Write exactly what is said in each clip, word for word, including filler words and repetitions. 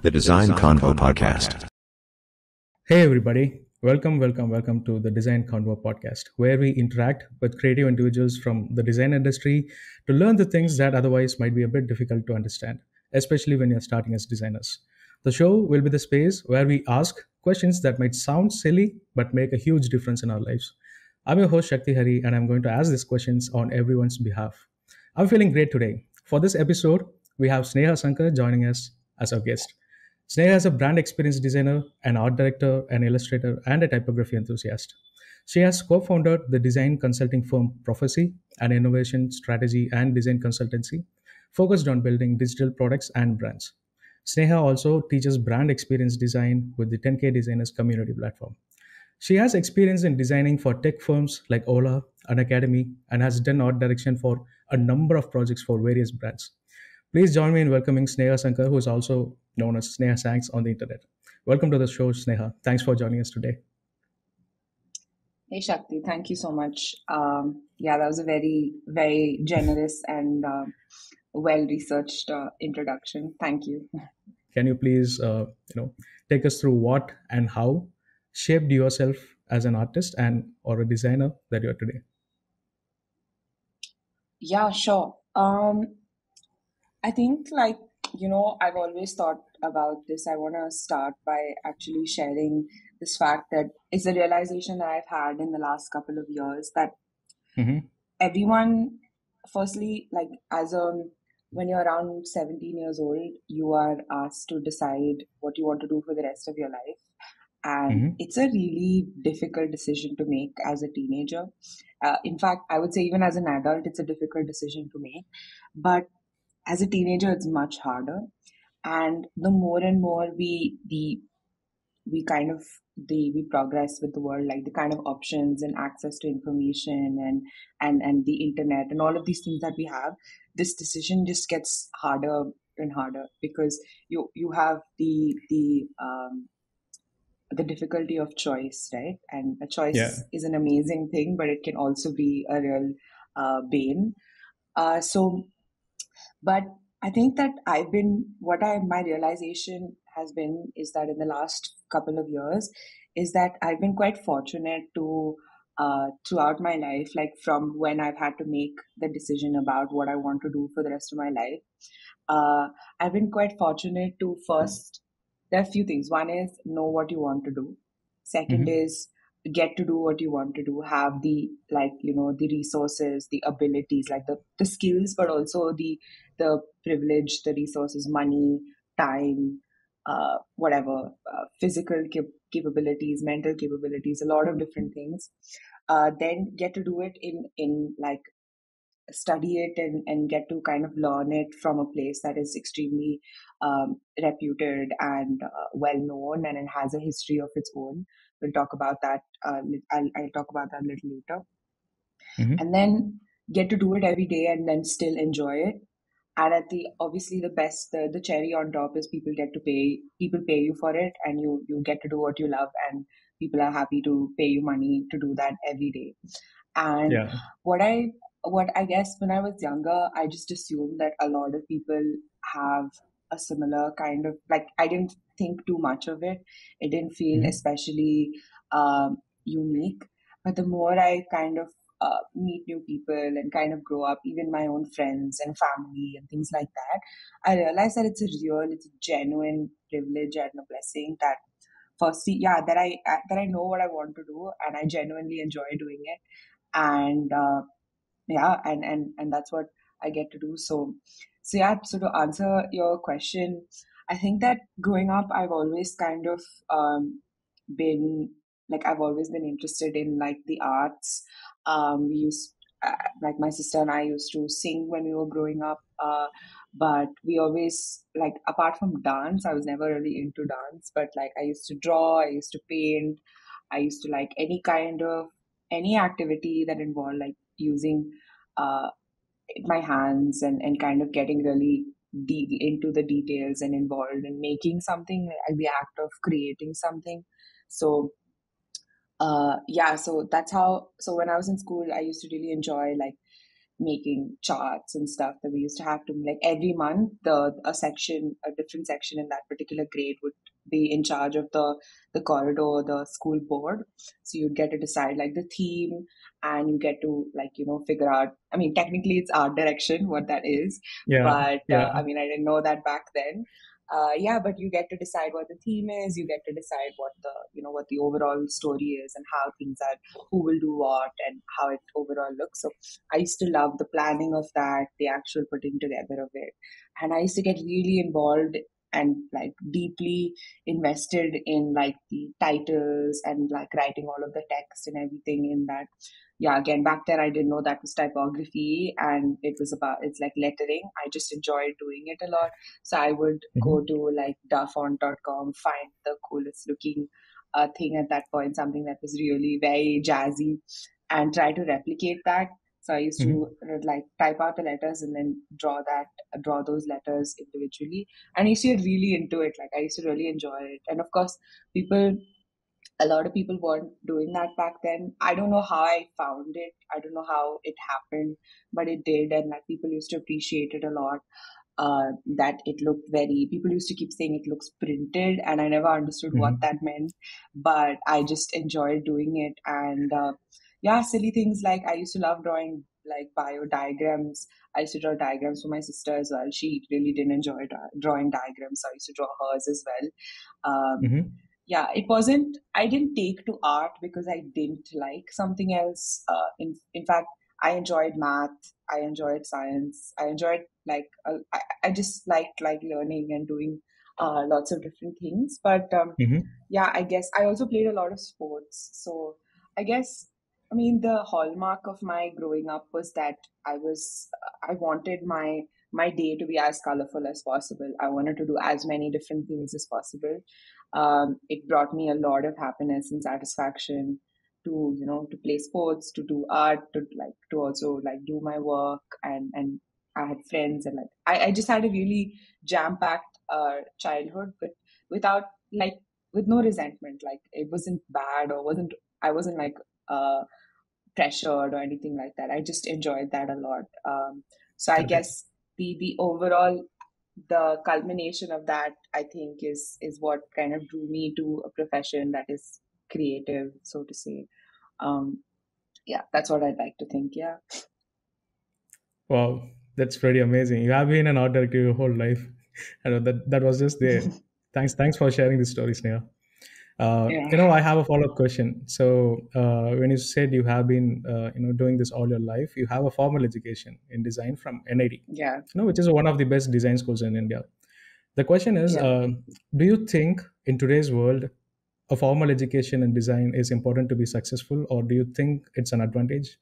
the Design Convo Podcast. Hey everybody, welcome, welcome, welcome to the Design Convo Podcast, where we interact with creative individuals from the design industry to learn the things that otherwise might be a bit difficult to understand, especially when you're starting as designers. The show will be the space where we ask questions that might sound silly, but make a huge difference in our lives. I'm your host Shakti Hari, and I'm going to ask these questions on everyone's behalf. I'm feeling great today. For this episode, we have Sneha Sankar joining us as our guest. Sneha is a brand experience designer, an art director, an illustrator, and a typography enthusiast. She has co-founded the design consulting firm Prophecy, an innovation, strategy, and design consultancy focused on building digital products and brands. Sneha also teaches brand experience design with the ten K Designers community platform. She has experience in designing for tech firms like Ola, Unacademy, and has done art direction for a number of projects for various brands. Please join me in welcoming Sneha Sankar, who is also known as Sneha Sanks on the internet. Welcome to the show, Sneha. Thanks for joining us today. Hey, Shakti. Thank you so much. Um, yeah, that was a very, very generous and uh, well-researched uh, introduction. Thank you. Can you please, uh, you know, take us through what and how shaped yourself as an artist and or a designer that you are today? Yeah, sure. Um, I think, like, you know, I've always thought about this. I want to start by actually sharing this fact that it's a realization that I've had in the last couple of years that mm-hmm. everyone, firstly, like as a, when you're around seventeen years old, you are asked to decide what you want to do for the rest of your life. And mm-hmm. it's a really difficult decision to make as a teenager. Uh, in fact, I would say even as an adult, it's a difficult decision to make. But as a teenager, it's much harder. And the more and more we the we kind of the we progress with the world, like the kind of options and access to information and and and the internet and all of these things that we have, this decision just gets harder and harder because you you have the the um, the difficulty of choice, right? And a choice yeah. is an amazing thing, but it can also be a real uh, bane. Uh, so. But I think that I've been, what I, my realization has been is that in the last couple of years is that I've been quite fortunate to, uh, throughout my life, like from when I've had to make the decision about what I want to do for the rest of my life, uh, I've been quite fortunate to first, there are a few things. One is know what you want to do. Second mm-hmm. is get to do what you want to do, have the, like, you know, the resources, the abilities, like the, the skills, but also the the privilege, the resources, money, time, uh, whatever, uh, physical cap- capabilities, mental capabilities, a lot of different things. Uh, then get to do it in, in like, study it and, and get to kind of learn it from a place that is extremely um, reputed and uh, well-known, and it has a history of its own. We'll talk about that. Uh, I'll, I'll talk about that a little later. Mm-hmm. And then get to do it every day and then still enjoy it. And at the, obviously the best, the, the cherry on top is people get to pay, people pay you for it, and you, you get to do what you love, and people are happy to pay you money to do that every day. And yeah. what I, what I guess when I was younger, I just assumed that a lot of people have a similar kind of, like, I didn't think too much of it. It didn't feel mm-hmm. especially um, unique. But the more I kind of uh, meet new people and kind of grow up, even my own friends and family and things like that, I realized that it's a real, it's a genuine privilege and a blessing that firstly, yeah, that I, that I know what I want to do and I genuinely enjoy doing it. And uh, yeah, and, and, and that's what I get to do. So, so yeah, so to answer your question, I think that growing up, I've always kind of um, been like, I've always been interested in like the arts. Um, we used, uh, like my sister and I used to sing when we were growing up. Uh, but we always like, apart from dance, I was never really into dance, but like I used to draw, I used to paint. I used to like any kind of, any activity that involved like using uh, my hands and, and kind of getting really deep into the details and involved in making something, like the act of creating something. So uh yeah so that's how so when I was in school, I used to really enjoy like making charts and stuff that we used to have to, like, every month the a section, a different section in that particular grade would be in charge of the the corridor, the school board. So you'd get to decide like the theme, and you get to, like, you know, figure out, I mean, technically it's art direction, what that is. Yeah, but yeah. Uh, I mean, I didn't know that back then. Uh, yeah, but you get to decide what the theme is, you get to decide what the, you know, what the overall story is and how things are, who will do what and how it overall looks. So I used to love the planning of that, the actual putting together of it. And I used to get really involved and, like, deeply invested in, like, the titles and, like, writing all of the text and everything in that. Yeah, again, back then I didn't know that was typography, and it was about, it's like lettering. I just enjoyed doing it a lot. So I would mm-hmm. go to, like, dafont dot com, find the coolest looking uh, thing at that point, something that was really very jazzy, and try to replicate that. So I used to mm-hmm. like type out the letters and then draw that, draw those letters individually. And I used to get really into it. Like, I used to really enjoy it. And of course, people, a lot of people weren't doing that back then. I don't know how I found it. I don't know how it happened, but it did. And, like, people used to appreciate it a lot. Uh, that it looked very, people used to keep saying it looks printed, and I never understood mm-hmm. what that meant, but I just enjoyed doing it. And, uh, yeah, silly things like I used to love drawing, like, bio diagrams. I used to draw diagrams for my sister as well. She really didn't enjoy dra- drawing diagrams, so I used to draw hers as well. Um, mm-hmm. Yeah, it wasn't, I didn't take to art because I didn't like something else. Uh, in in fact, I enjoyed math. I enjoyed science. I enjoyed, like, uh, I, I just liked, like, learning and doing uh, lots of different things. But um, mm-hmm. yeah, I guess I also played a lot of sports. So I guess, I mean, the hallmark of my growing up was that I was, I wanted my, my day to be as colorful as possible. I wanted to do as many different things as possible. Um, it brought me a lot of happiness and satisfaction to, you know, to play sports, to do art, to, like, to also, like, do my work. And, and I had friends, and, like, I, I just had a really jam-packed uh, childhood, but without, like, with no resentment. Like, it wasn't bad or wasn't, I wasn't, like, uh pressured or anything like that. I just enjoyed that a lot. Um, so I okay. guess the the overall the culmination of that, I think, is is what kind of drew me to a profession that is creative, so to say. Um, yeah, that's what I'd like to think. Yeah. Wow, that's pretty amazing. You have been an art director your whole life. I know that that was just there. thanks, thanks for sharing this story, Sneha. Uh, yeah. You know, I have a follow-up question. So uh, when you said you have been, uh, you know, doing this all your life, you have a formal education in design from N I D, yeah. you know, which is one of the best design schools in India. The question is, yeah. uh, do you think in today's world, a formal education in design is important to be successful, or do you think it's an advantage?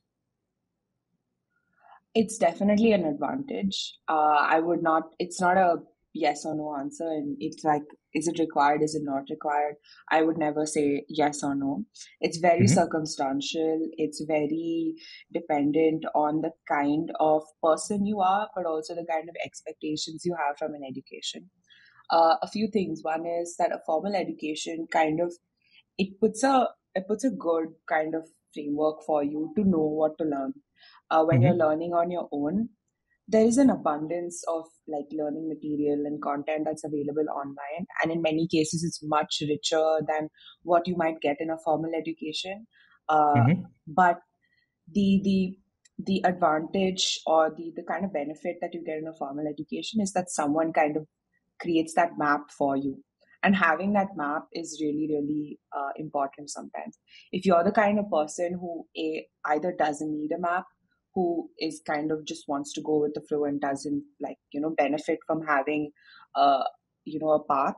It's definitely an advantage. Uh, I would not, it's not a yes or no answer, and it's like, is it required, is it not required? I would never say yes or no. It's very mm-hmm. circumstantial. It's very dependent on the kind of person you are, but also the kind of expectations you have from an education. Uh, a few things. One is that a formal education kind of, it puts a it puts a good kind of framework for you to know what to learn. Uh, when mm-hmm. you're learning on your own, there is an abundance of, like, learning material and content that's available online. And in many cases, it's much richer than what you might get in a formal education. Uh, mm-hmm. But the the the advantage or the, the kind of benefit that you get in a formal education is that someone kind of creates that map for you. And having that map is really, really uh, important sometimes. If you're the kind of person who a, either doesn't need a map, who is kind of just wants to go with the flow and doesn't, like, you know, benefit from having, uh, you know, a path.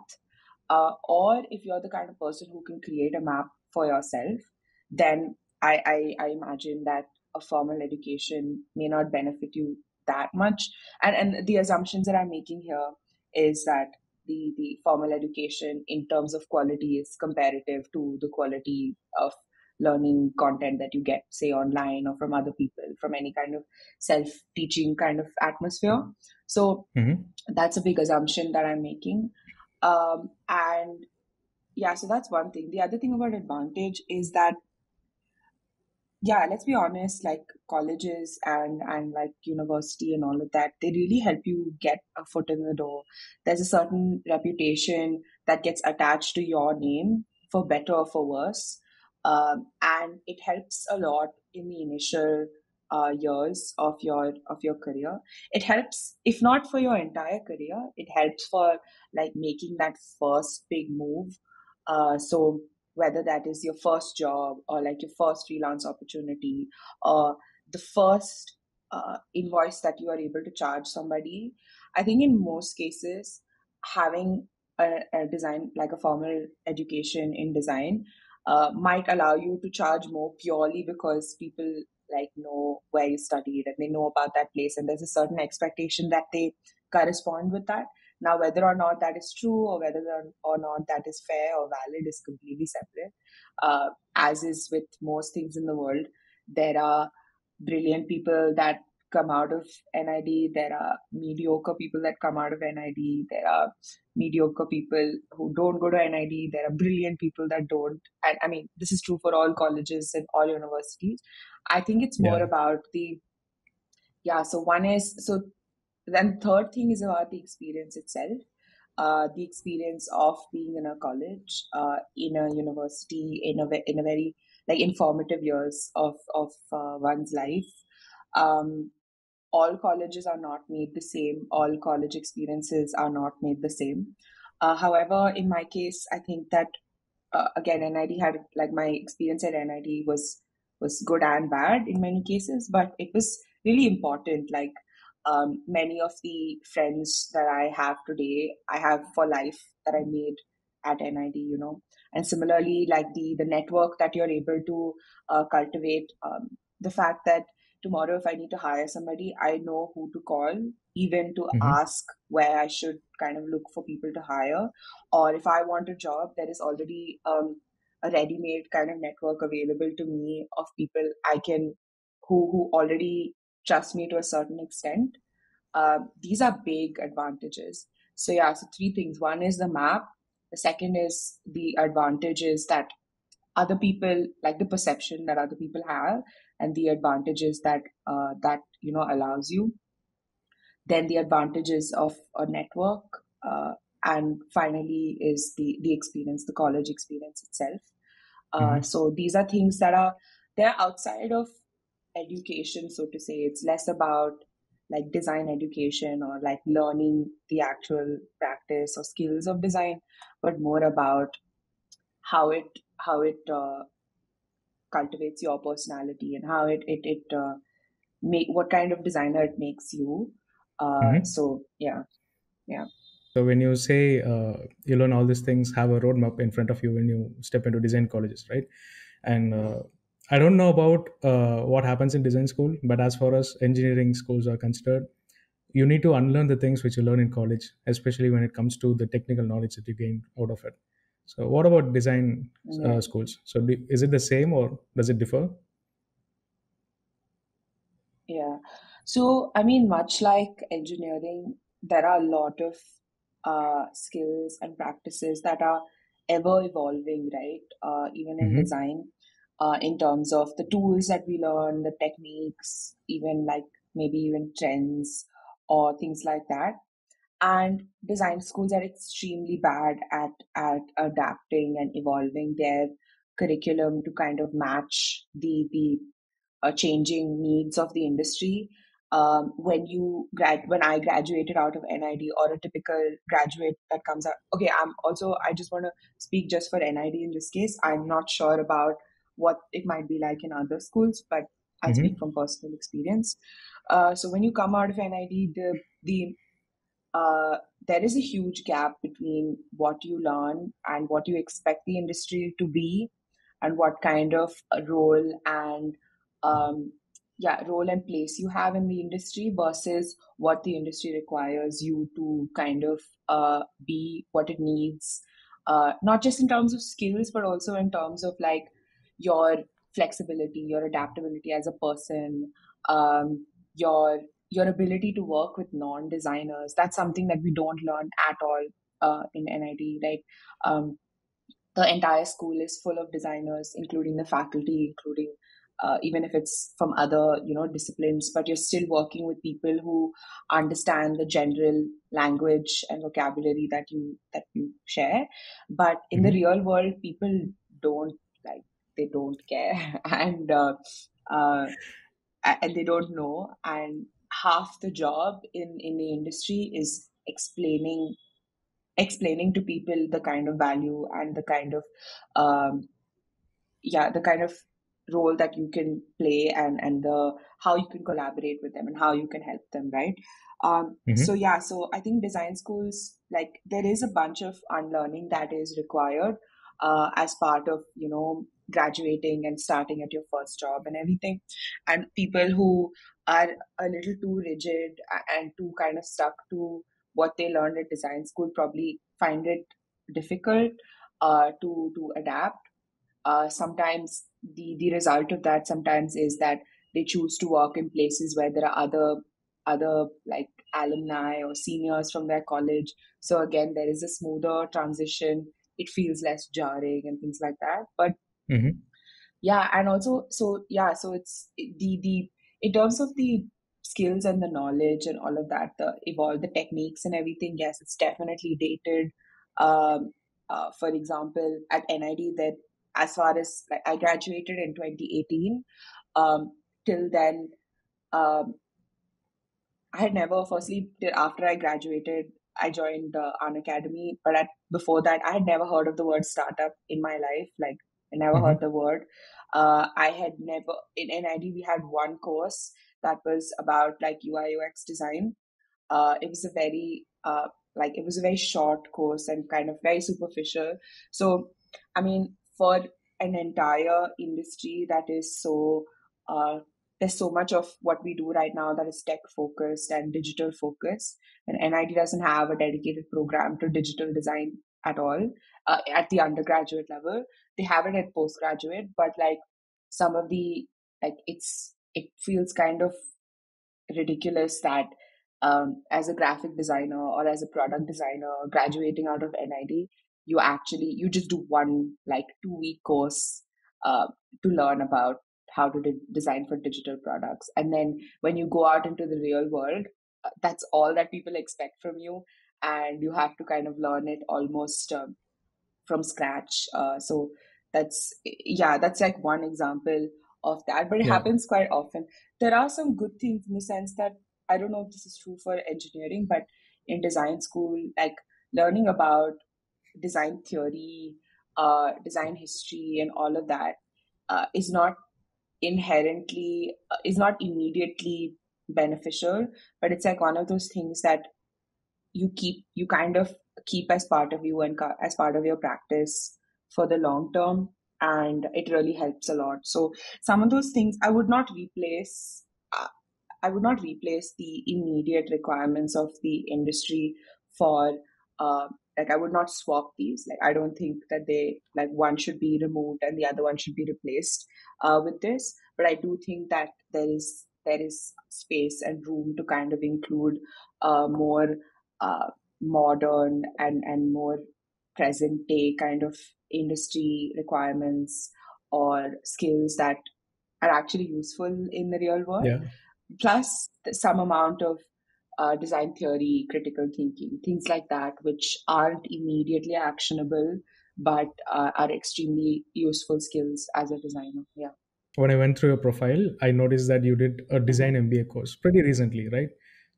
Uh, or if you're the kind of person who can create a map for yourself, then I, I, I imagine that a formal education may not benefit you that much. And and the assumptions that I'm making here is that the, the formal education in terms of quality is comparative to the quality of learning content that you get, say, online or from other people, from any kind of self-teaching kind of atmosphere. So mm-hmm. that's a big assumption that I'm making. Um, and yeah, so that's one thing. The other thing about advantage is that Yeah, let's be honest, like colleges and, and like university and all of that, they really help you get a foot in the door. There's a certain reputation that gets attached to your name, for better or for worse. Um, and it helps a lot in the initial uh, years of your of your career. It helps, if not for your entire career, it helps for like making that first big move. Uh, so whether that is your first job or like your first freelance opportunity or the first uh, invoice that you are able to charge somebody, I think in most cases, having a, a design, like a formal education in design, Uh, might allow you to charge more purely because people like know where you studied and they know about that place, and there's a certain expectation that they correspond with that. Now, whether or not that is true or whether or not that is fair or valid is completely separate. Uh, as is with most things in the world, there are brilliant people that come out of N I D, there are mediocre people that come out of N I D, there are mediocre people who don't go to N I D, there are brilliant people that don't. And I mean, this is true for all colleges and all universities. I think it's more yeah. about the, yeah, so one is, so then third thing is about the experience itself, uh, the experience of being in a college, uh, in a university, in a, in a very like informative years of, of uh, one's life. Um, all colleges are not made the same. All college experiences are not made the same. Uh, however, in my case, I think that, uh, again, N I D had, like my experience at N I D was, was good and bad in many cases, but it was really important. Like um, many of the friends that I have today, I have for life that I made at N I D, you know, and similarly, like the, the network that you're able to uh, cultivate, um, the fact that tomorrow, if I need to hire somebody, I know who to call, even to mm-hmm. ask where I should kind of look for people to hire. Or if I want a job, there is already um, a ready-made kind of network available to me of people I can, who who already trust me to a certain extent. Uh, these are big advantages. So yeah, so three things. One is the map. The second is the advantages that other people, like the perception that other people have, and the advantages that uh, that you know allows you, then the advantages of a network, uh, and finally is the the experience, the college experience itself. Uh, mm-hmm. So these are things that are they're outside of education, so to say. It's less about like design education or like learning the actual practice or skills of design, but more about how it how it uh, cultivates your personality and how it it it uh, make what kind of designer it makes you. Uh, mm-hmm. So yeah, yeah. So when you say uh, you learn all these things, have a roadmap in front of you when you step into design colleges, right? And uh, I don't know about uh, what happens in design school, but as far as engineering schools are considered, you need to unlearn the things which you learn in college, especially when it comes to the technical knowledge that you gain out of it. So what about design uh, schools? So do, is it the same or does it differ? Yeah. So, I mean, much like engineering, there are a lot of uh, skills and practices that are ever evolving, right? Uh, even in mm-hmm. design, uh, in terms of the tools that we learn, the techniques, even like maybe even trends or things like that. And design schools are extremely bad at, at adapting and evolving their curriculum to kind of match the the uh, changing needs of the industry. Um, when you grad, when I graduated out of N I D, or a typical graduate that comes out, okay, I'm also I just want to speak just for N I D in this case. I'm not sure about what it might be like in other schools, but I mm-hmm. speak from personal experience. Uh, so when you come out of N I D, the the Uh, there is a huge gap between what you learn and what you expect the industry to be and what kind of role and um, yeah, role and place you have in the industry versus what the industry requires you to kind of uh, be, what it needs, uh, not just in terms of skills, but also in terms of like your flexibility, your adaptability as a person, um, your your ability to work with non-designers. That's something that we don't learn at all uh, in N I D, right? Um, the entire school is full of designers, including the faculty, including uh, even if it's from other, you know, disciplines, but you're still working with people who understand the general language and vocabulary that you that you share. But in mm-hmm. the real world, people don't like they don't care and uh, uh, and they don't know. And half the job in, in the industry is explaining explaining to people the kind of value and the kind of um, yeah the kind of role that you can play and and the how you can collaborate with them and how you can help them, right? Um, mm-hmm. So yeah, so I think design schools, like there is a bunch of unlearning that is required uh, as part of, you know, graduating and starting at your first job and everything. And people who are a little too rigid and too kind of stuck to what they learned at design school probably find it difficult uh, to to adapt. Uh, sometimes the, the result of that sometimes is that they choose to work in places where there are other other like alumni or seniors from their college. So again, there is a smoother transition. It feels less jarring and things like that. But mm-hmm. yeah, and also so yeah, so it's the the in terms of the skills and the knowledge and all of that, the evolve the techniques and everything. Yes, it's definitely dated. Um, uh, for example, at N I D that. As far as like, I graduated in twenty eighteen, um, till then, um, I had never, firstly, after I graduated, I joined uh, Unacademy. But at, before that, I had never heard of the word startup in my life. Like, I never mm-hmm. heard the word. Uh, I had never, in N I D, we had one course that was about like U I U X design. Uh, it was a very, uh, like, it was a very short course and kind of very superficial. So, I mean, for an entire industry that is so, uh, there's so much of what we do right now that is tech focused and digital focused, and N I D doesn't have a dedicated program to digital design at all uh, at the undergraduate level. They have it at postgraduate, but like some of the like it's it feels kind of ridiculous that um, as a graphic designer or as a product designer graduating out of N I D. You actually, you just do one like two week course uh, to learn about how to de- design for digital products. And then when you go out into the real world, uh, that's all that people expect from you. And you have to kind of learn it almost um, from scratch. Uh, so that's, yeah, that's like one example of that, but it yeah. happens quite often. There are some good things in the sense that, I don't know if this is true for engineering, but in design school, like learning about design theory, uh, design history, and all of that uh, is not inherently, uh, is not immediately beneficial, but it's like one of those things that you keep, you kind of keep as part of you and ca- as part of your practice for the long term, and it really helps a lot. So some of those things I would not replace, uh, I would not replace the immediate requirements of the industry for uh, Like I would not swap these. Like I don't think that they like one should be removed and the other one should be replaced uh, with this. But I do think that there is there is space and room to kind of include uh, more uh, modern and and more present day kind of industry requirements or skills that are actually useful in the real world. Yeah. Plus some amount of Uh, design theory, critical thinking, things like that, which aren't immediately actionable, but uh, are extremely useful skills as a designer. Yeah. When I went through your profile, I noticed that you did a design M B A course pretty recently, right?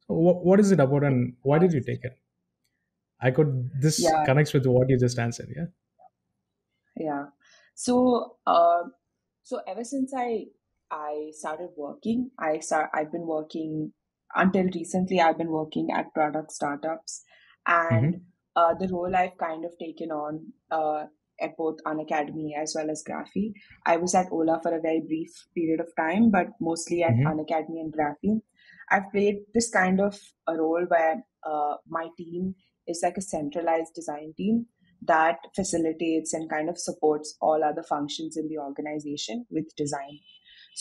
So wh- what is it about and why did you take it? I could, this yeah. connects with what you just answered. Yeah. Yeah. So, uh, so ever since I, I started working, I start, I've been working until recently, I've been working at product startups, and mm-hmm. uh, the role I've kind of taken on uh, at both Unacademy as well as Graphy. I was at Ola for a very brief period of time, but mostly at mm-hmm. Unacademy and Graphy. I've played this kind of a role where uh, my team is like a centralized design team that facilitates and kind of supports all other functions in the organization with design.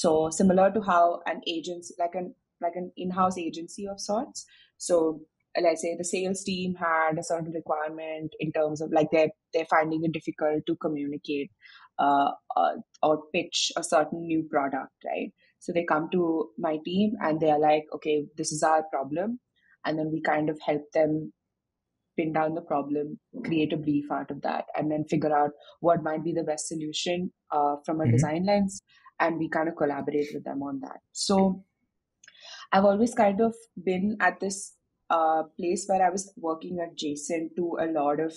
So similar to how an agency, like an like an in-house agency of sorts. So let's say the sales team had a certain requirement in terms of like they're, they're finding it difficult to communicate uh, uh, or pitch a certain new product, right? So they come to my team and they are like, okay, this is our problem. And then we kind of help them pin down the problem, create a brief out of that, and then figure out what might be the best solution uh, from a mm-hmm. design lens. And we kind of collaborate with them on that. So I've always kind of been at this uh, place where I was working adjacent to a lot of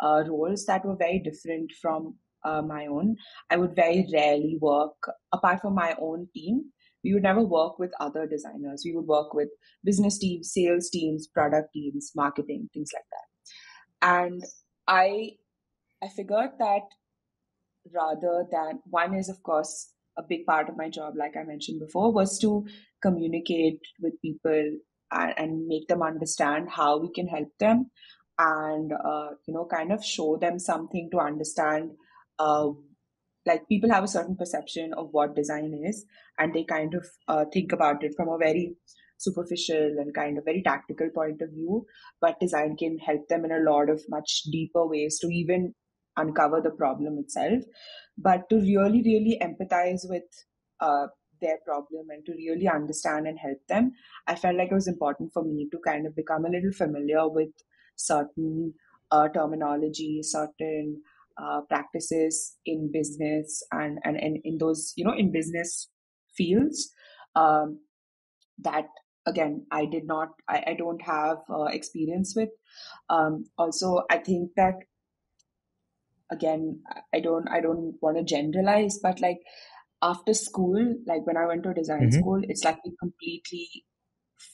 uh, roles that were very different from uh, my own. I would very rarely work, apart from my own team, we would never work with other designers. We would work with business teams, sales teams, product teams, marketing, things like that. And I, I figured that rather than, one is, of course, a big part of my job, like I mentioned before, was to communicate with people and, and make them understand how we can help them and, uh, you know, kind of show them something to understand. Uh, like people have a certain perception of what design is, and they kind of uh, think about it from a very superficial and kind of very tactical point of view. But design can help them in a lot of much deeper ways to even uncover the problem itself, but to really, really empathize with uh, their problem and to really understand and help them, I felt like it was important for me to kind of become a little familiar with certain uh, terminology, certain uh, practices in business and, and, and in those, you know, in business fields um, that, again, I did not, I, I don't have uh, experience with. Um, also, I think that Again, I don't I don't want to generalize, but like after school, like when I went to design mm-hmm. school, it's like we completely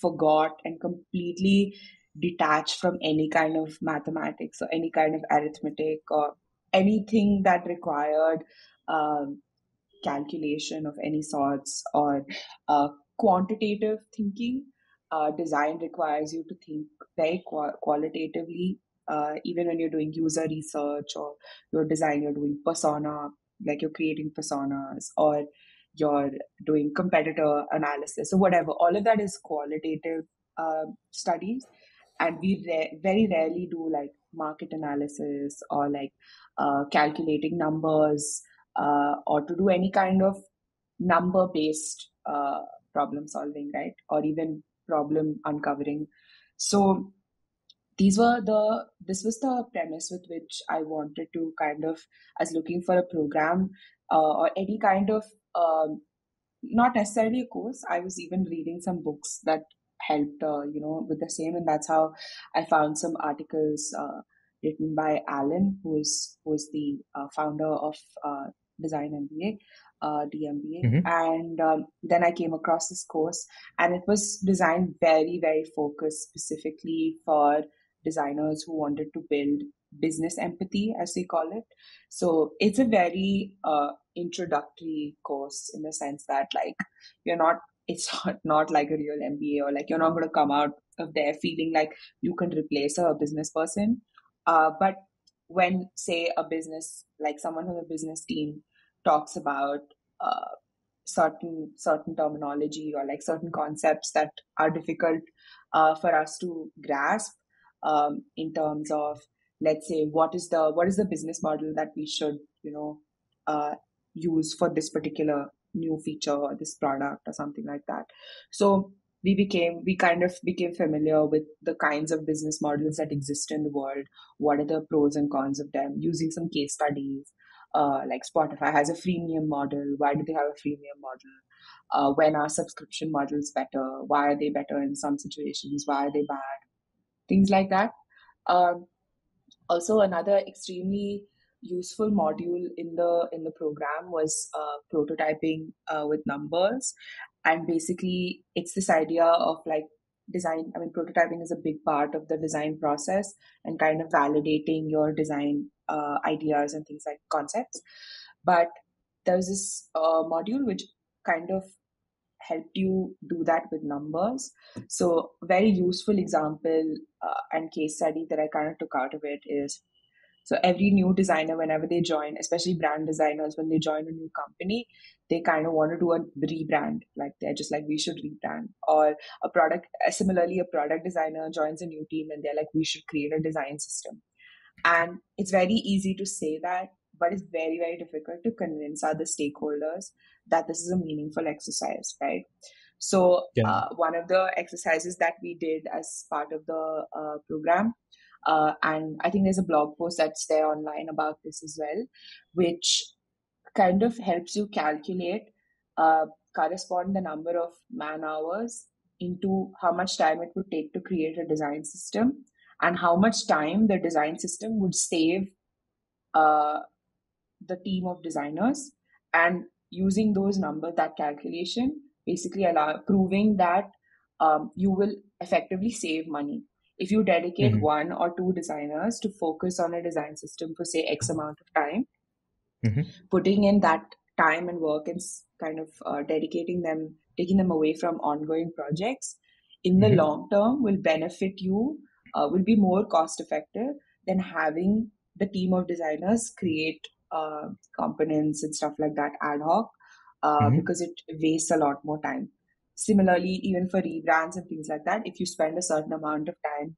forgot and completely detached from any kind of mathematics or any kind of arithmetic or anything that required um, calculation of any sorts or uh, quantitative thinking. Uh, design requires you to think very qual- qualitatively. Uh, even when you're doing user research or your design, you're doing persona, like you're creating personas or you're doing competitor analysis or whatever. All of that is qualitative uh, studies. And we re- very rarely do like market analysis or like uh, calculating numbers uh, or to do any kind of number-based uh, problem solving, right? Or even problem uncovering. So These were the, this was the premise with which I wanted to kind of, I was looking for a program uh, or any kind of, um, not necessarily a course. I was even reading some books that helped, uh, you know, with the same. And that's how I found some articles uh, written by Alan, who is, who is the uh, founder of uh, Design M B A, uh, D M B A. Mm-hmm. And um, then I came across this course and it was designed very, very focused specifically for designers who wanted to build business empathy, as they call it. So it's a very uh, introductory course in the sense that like you're not, it's not, not like a real M B A or like you're not going to come out of there feeling like you can replace a business person. Uh, but when say a business, like someone from a business team talks about uh, certain certain terminology or like certain concepts that are difficult uh, for us to grasp, Um, in terms of, let's say, what is the what is the business model that we should, you know, uh, use for this particular new feature or this product or something like that. So we became we kind of became familiar with the kinds of business models that exist in the world. What are the pros and cons of them? Using some case studies, uh, like Spotify has a freemium model. Why do they have a freemium model? Uh, when are subscription models better? Why are they better in some situations? Why are they bad? Things like that. Um, also, another extremely useful module in the in the program was uh, prototyping uh, with numbers, and basically, it's this idea of like design. I mean, prototyping is a big part of the design process, and kind of validating your design uh, ideas and things like concepts. But there was this uh, module which kind of helped you do that with numbers. So very useful example uh, and case study that I kind of took out of it is, so every new designer, whenever they join, especially brand designers, when they join a new company, they kind of want to do a rebrand. Like they're just like, we should rebrand. Or a product, similarly, a product designer joins a new team and they're like, we should create a design system. And it's very easy to say that, but it's very, very difficult to convince other stakeholders that this is a meaningful exercise, right? So yeah. uh, one of the exercises that we did as part of the uh, program, uh, and I think there's a blog post that's there online about this as well, which kind of helps you calculate, uh, correspond the number of man hours into how much time it would take to create a design system and how much time the design system would save uh, the team of designers. And using those numbers, that calculation, basically allow, proving that um, you will effectively save money. If you dedicate mm-hmm. one or two designers to focus on a design system for say X amount of time, mm-hmm. putting in that time and work and kind of uh, dedicating them, taking them away from ongoing projects, in the mm-hmm. long term will benefit you, uh, will be more cost effective than having the team of designers create uh, components and stuff like that ad hoc. Uh, mm-hmm. Because it wastes a lot more time. Similarly, even for rebrands and things like that, if you spend a certain amount of time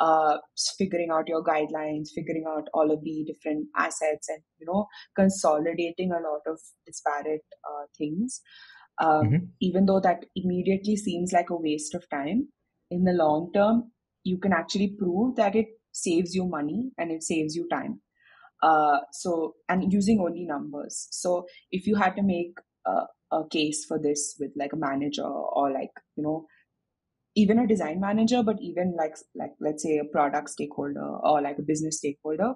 uh, figuring out your guidelines, figuring out all of the different assets and, you know, consolidating a lot of disparate uh, things, um, mm-hmm. even though that immediately seems like a waste of time, in the long term, you can actually prove that it saves you money and it saves you time. Uh, so, and using only numbers. So if you had to make A, a case for this with like a manager or like, you know, even a design manager, but even like, like let's say a product stakeholder or like a business stakeholder,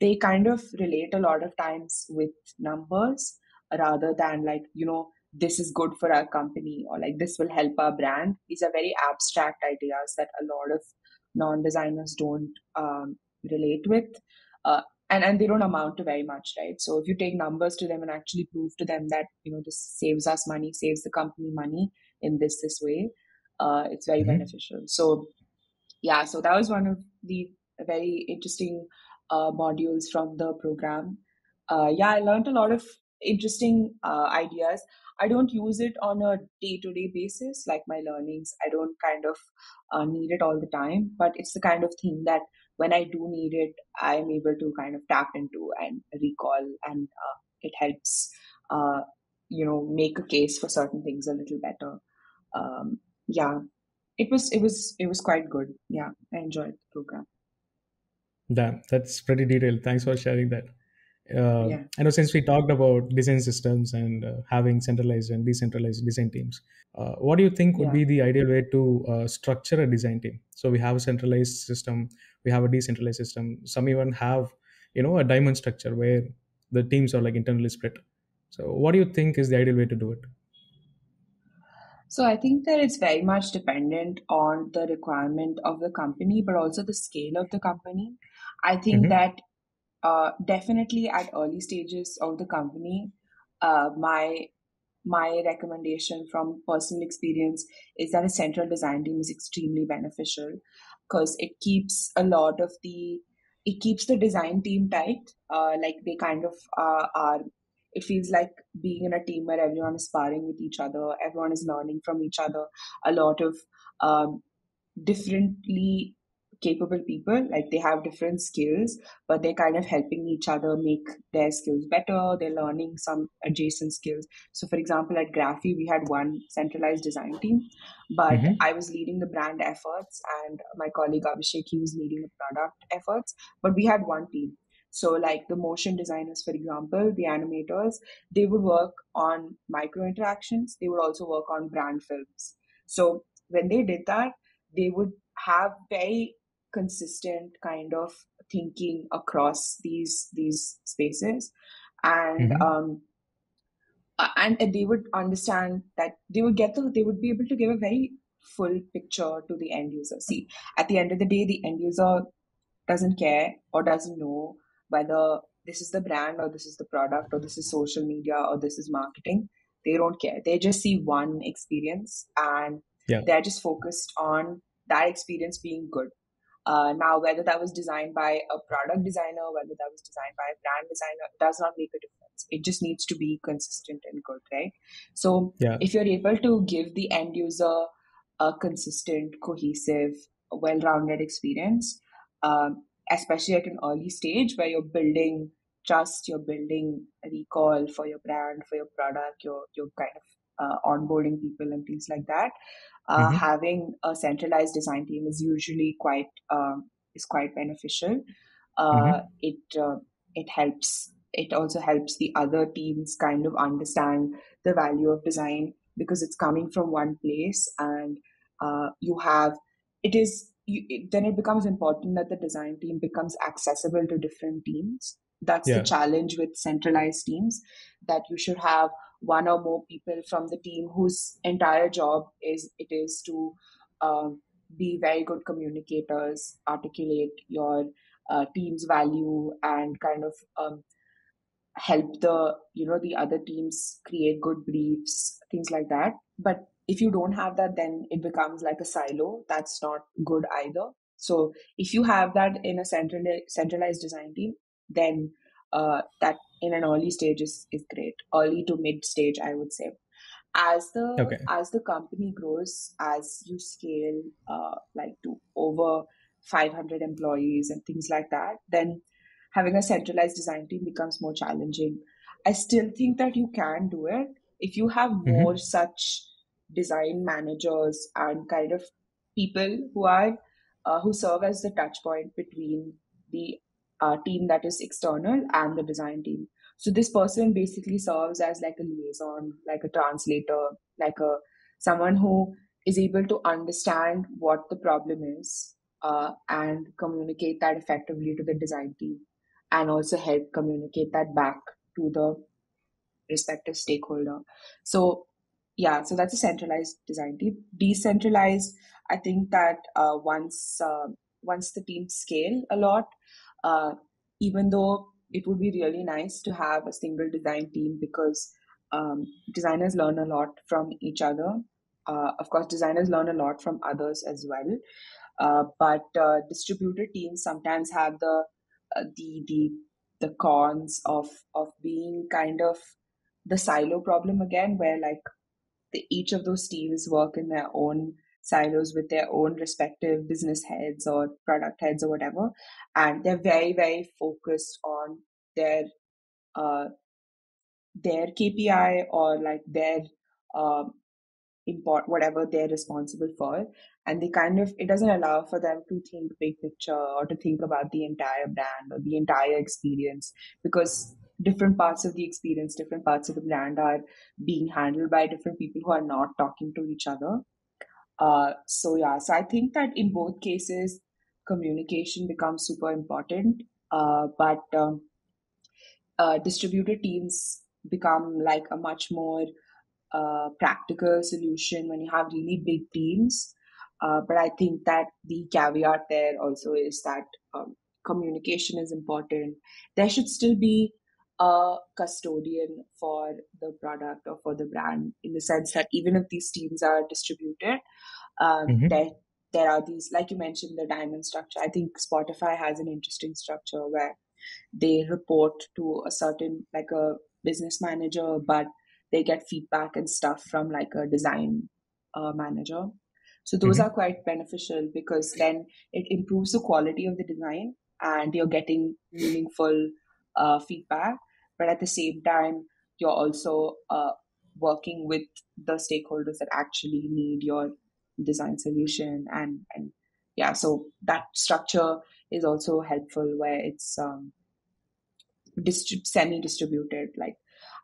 they kind of relate a lot of times with numbers rather than like, you know, this is good for our company or like this will help our brand. These are very abstract ideas that a lot of non-designers don't um, relate with. Uh, And and they don't amount to very much, right? So if you take numbers to them and actually prove to them that, you know, this saves us money, saves the company money in this, this way, uh, it's very mm-hmm. beneficial. So, yeah, so that was one of the very interesting uh, modules from the program. Uh, yeah, I learned a lot of interesting uh, ideas. I don't use it on a day-to-day basis, like my learnings. I don't kind of uh, need it all the time, but it's the kind of thing that when I do need it, I'm able to kind of tap into and recall, and uh, it helps, uh, you know, make a case for certain things a little better. Um, yeah, it was, it was, it was quite good. Yeah, I enjoyed the program. Damn, that's pretty detailed. Thanks for sharing that. Uh, yeah. I know since we talked about design systems and uh, having centralized and decentralized design teams, uh, what do you think would yeah. be the ideal way to uh, structure a design team? So we have a centralized system, we have a decentralized system. Some even have, you know, a diamond structure where the teams are like internally split. So what do you think is the ideal way to do it? So I think that it's very much dependent on the requirement of the company, but also the scale of the company. I think mm-hmm. that Uh, definitely at early stages of the company, uh, my my recommendation from personal experience is that a central design team is extremely beneficial because it keeps a lot of the, it keeps the design team tight. Uh, like they kind of uh, are, it feels like being in a team where everyone is sparring with each other, everyone is learning from each other, a lot of um, differently capable people, like they have different skills, but they're kind of helping each other make their skills better. They're learning some adjacent skills. So for example, at Graphy, we had one centralized design team, but mm-hmm. I was leading the brand efforts and my colleague Abhishek, he was leading the product efforts, but we had one team. So like the motion designers, for example, the animators, they would work on micro interactions. They would also work on brand films. So when they did that, they would have very consistent kind of thinking across these these spaces, and mm-hmm. um, and, and they would understand that they would get the, they would be able to give a very full picture to the end user. See, at the end of the day, the end user doesn't care or doesn't know whether this is the brand or this is the product or this is social media or this is marketing. They don't care. They just see one experience, and yeah. they're just focused on that experience being good. Uh, now, whether that was designed by a product designer, whether that was designed by a brand designer, does not make a difference. It just needs to be consistent and good, right? So yeah. if you're able to give the end user a consistent, cohesive, well-rounded experience, um, especially at an early stage where you're building trust, you're building recall for your brand, for your product, you're, you're kind of uh, onboarding people and things like that. Uh, mm-hmm. Having a centralized design team is usually quite um, is quite beneficial. Uh, mm-hmm. It uh, it helps. It also helps the other teams kind of understand the value of design because it's coming from one place, and uh, you have it is. You, it, then it becomes important that the design team becomes accessible to different teams. That's yeah. the challenge with centralized teams, that you should have one or more people from the team whose entire job is it is to uh, be very good communicators, articulate your uh, team's value, and kind of um, help the you know the other teams create good briefs, things like that. But if you don't have that, then it becomes like a silo. That's not good either. So if you have that in a central centralized design team, then uh, that in an early stage is, is great. Early to mid stage, I would say. As the okay. as the company grows, as you scale uh, like to over five hundred employees and things like that, then having a centralized design team becomes more challenging. I still think that you can do it if you have mm-hmm. more such design managers and kind of people who are uh, who serve as the touch point between the Uh, team that is external and the design team. So this person basically serves as like a liaison, like a translator, like a someone who is able to understand what the problem is uh, and communicate that effectively to the design team, and also help communicate that back to the respective stakeholder. So yeah, so that's a centralized design team. Decentralized, I think that uh, once uh, once the team scale a lot, Uh, even though it would be really nice to have a single design team because um, designers learn a lot from each other. Uh, of course, designers learn a lot from others as well. Uh, but uh, distributed teams sometimes have the uh, the the the cons of of being kind of the silo problem again, where like the, each of those teams work in their own silos with their own respective business heads or product heads or whatever, and they're very very focused on their uh their K P I or like their um import whatever they're responsible for, and they kind of it doesn't allow for them to think big picture or to think about the entire brand or the entire experience, because different parts of the experience, different parts of the brand are being handled by different people who are not talking to each other. Uh, so yeah, so I think that in both cases, communication becomes super important, uh, but um, uh, distributed teams become like a much more uh, practical solution when you have really big teams. Uh, but I think that the caveat there also is that um, communication is important. There should still be a custodian for the product or for the brand, in the sense that even if these teams are distributed, um, mm-hmm. there there are these, like you mentioned, the diamond structure. I think Spotify has an interesting structure where they report to a certain, like a business manager, but they get feedback and stuff from like a design uh, manager. So those mm-hmm. are quite beneficial, because then it improves the quality of the design and you're getting meaningful Uh, feedback, but at the same time you're also uh, working with the stakeholders that actually need your design solution, and and yeah, so that structure is also helpful where it's um, distri- semi-distributed. Like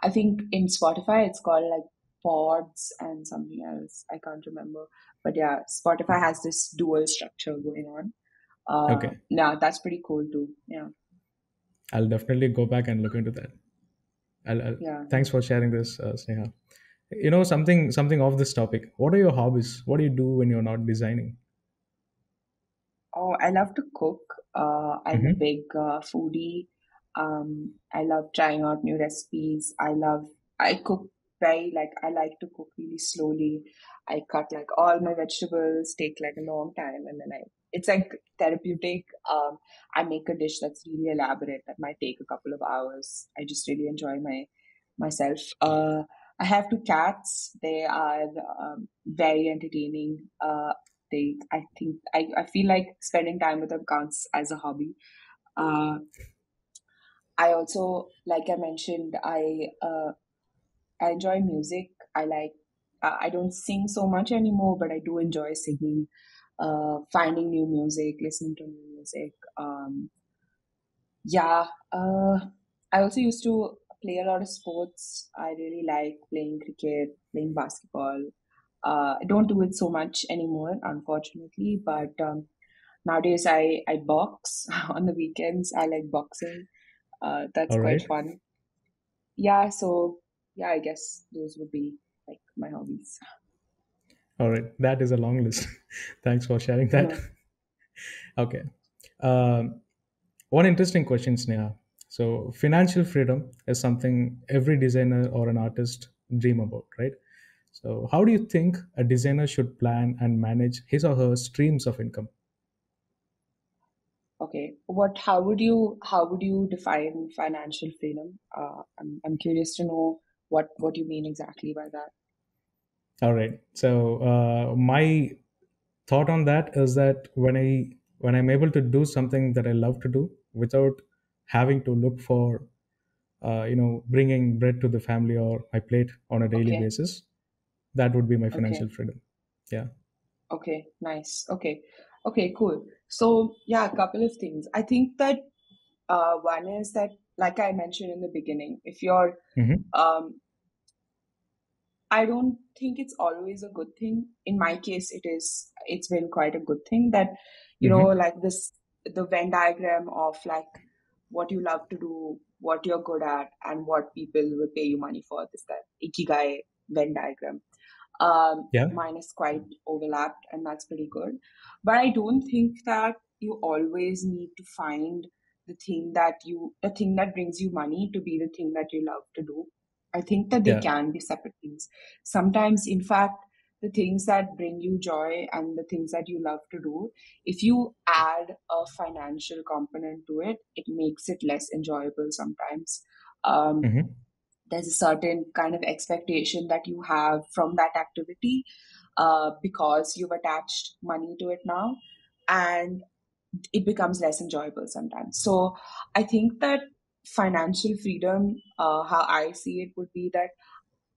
I think in Spotify it's called like pods and something else, I can't remember, but yeah, Spotify has this dual structure going on. Uh, okay, now that's pretty cool too. Yeah, I'll definitely go back and look into that. I'll, I'll, yeah. Thanks for sharing this, uh, Sneha. You know, something something off this topic. What are your hobbies? What do you do when you're not designing? Oh, I love to cook. Uh, I'm mm-hmm. a big uh, foodie. Um, I love trying out new recipes. I love, I cook very, like, I like to cook really slowly. I cut like all my vegetables, take like a long time, and then I It's like therapeutic. Um, I make a dish that's really elaborate that might take a couple of hours. I just really enjoy my myself. Uh, I have two cats. They are um, very entertaining. Uh, they, I think, I, I feel like spending time with them counts as a hobby. Uh, I also, like I mentioned, I uh, I enjoy music. I like, I don't sing so much anymore, but I do enjoy singing, uh, finding new music, listening to new music. Um, yeah, uh, I also used to play a lot of sports. I really like playing cricket, playing basketball. Uh, I don't do it so much anymore, unfortunately, but um, nowadays I, I box on the weekends. I like boxing. Uh, that's all quite right. Fun. Yeah, so yeah, I guess those would be like my hobbies. All right. That is a long list. Thanks for sharing that. Yeah. Okay. Um, one interesting question, Sneha. So financial freedom is something every designer or an artist dream about, right? So how do you think a designer should plan and manage his or her streams of income? Okay. What, how would you, how would you define financial freedom? Uh, I'm, I'm curious to know what, what you mean exactly by that. All right. So uh, my thought on that is that when I, when I'm able to do something that I love to do without having to look for, uh, you know, bringing bread to the family or my plate on a daily okay. basis, that would be my financial okay. freedom. Yeah. Okay. Nice. Okay. Okay, cool. So yeah, a couple of things. I think that uh, one is that, like I mentioned in the beginning, if you're, mm-hmm. um, I don't think it's always a good thing. In my case, it is, it's been quite a good thing that, you mm-hmm. know, like this, the Venn diagram of like what you love to do, what you're good at, and what people will pay you money for, this, that Ikigai Venn diagram. Um, yeah. Mine is quite overlapped, and that's pretty good. But I don't think that you always need to find the thing that you, the thing that brings you money to be the thing that you love to do. I think that they yeah. can be separate things. Sometimes, in fact, the things that bring you joy and the things that you love to do, if you add a financial component to it, it makes it less enjoyable sometimes. Um, mm-hmm. There's a certain kind of expectation that you have from that activity uh, because you've attached money to it now, and it becomes less enjoyable sometimes. So I think that financial freedom, uh, how I see it, would be that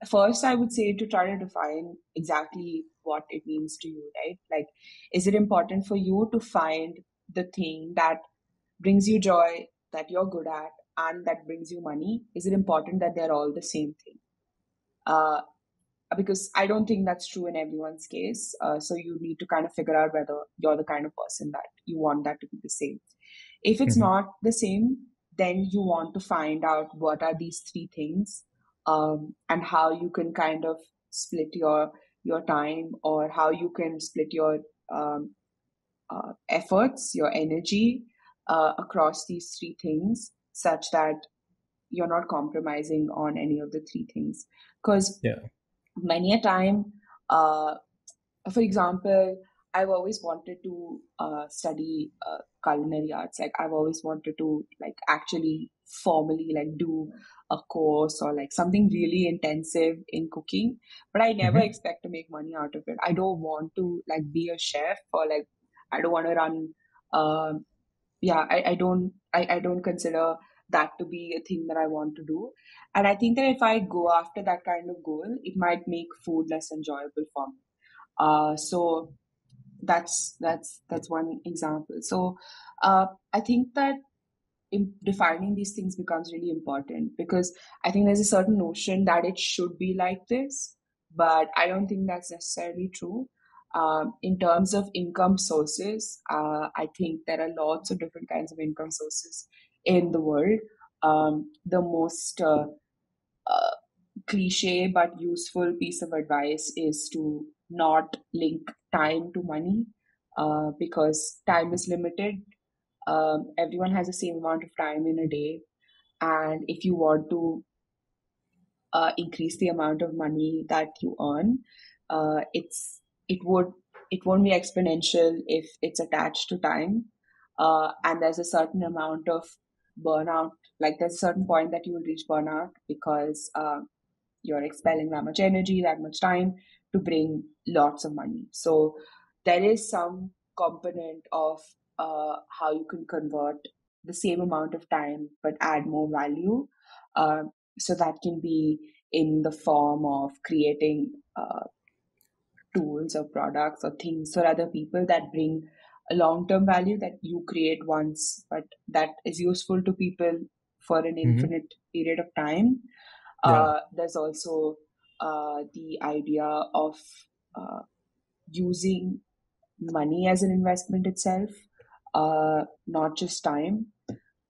first I would say to try to define exactly what it means to you, right? Like, is it important for you to find the thing that brings you joy, that you're good at, and that brings you money? Is it important that they're all the same thing? Uh, because I don't think that's true in everyone's case. Uh, so you need to kind of figure out whether you're the kind of person that you want that to be the same. If it's mm-hmm. not the same, then you want to find out what are these three things, um, and how you can kind of split your your time, or how you can split your um, uh, efforts, your energy uh, across these three things, such that you're not compromising on any of the three things. Because yeah. many a time, uh, for example, I've always wanted to uh, study uh, culinary arts. Like I've always wanted to like actually formally like do a course or like something really intensive in cooking, but I never mm-hmm. expect to make money out of it. I don't want to like be a chef, or like, I don't want to run, uh, yeah, I, I don't, I, I don't consider that to be a thing that I want to do. And I think that if I go after that kind of goal, it might make food less enjoyable for me. Uh, so that's, that's, that's one example. So uh, I think that in defining these things becomes really important, because I think there's a certain notion that it should be like this, but I don't think that's necessarily true. Um, in terms of income sources, uh, I think there are lots of different kinds of income sources in the world. Um, the most uh, uh, cliche but useful piece of advice is to not link time to money, uh, because time is limited. Um, everyone has the same amount of time in a day. And if you want to uh, increase the amount of money that you earn, uh, it's It would it won't be exponential if it's attached to time, uh, and there's a certain amount of burnout. Like there's a certain point that you will reach burnout, because uh, you're expelling that much energy, that much time to bring lots of money. So there is some component of uh, how you can convert the same amount of time, but add more value. Uh, so that can be in the form of creating uh, tools or products or things for other people that bring a long-term value that you create once, but that is useful to people for an mm-hmm. infinite period of time. Yeah. Uh, there's also uh, the idea of uh, using money as an investment itself, uh, not just time.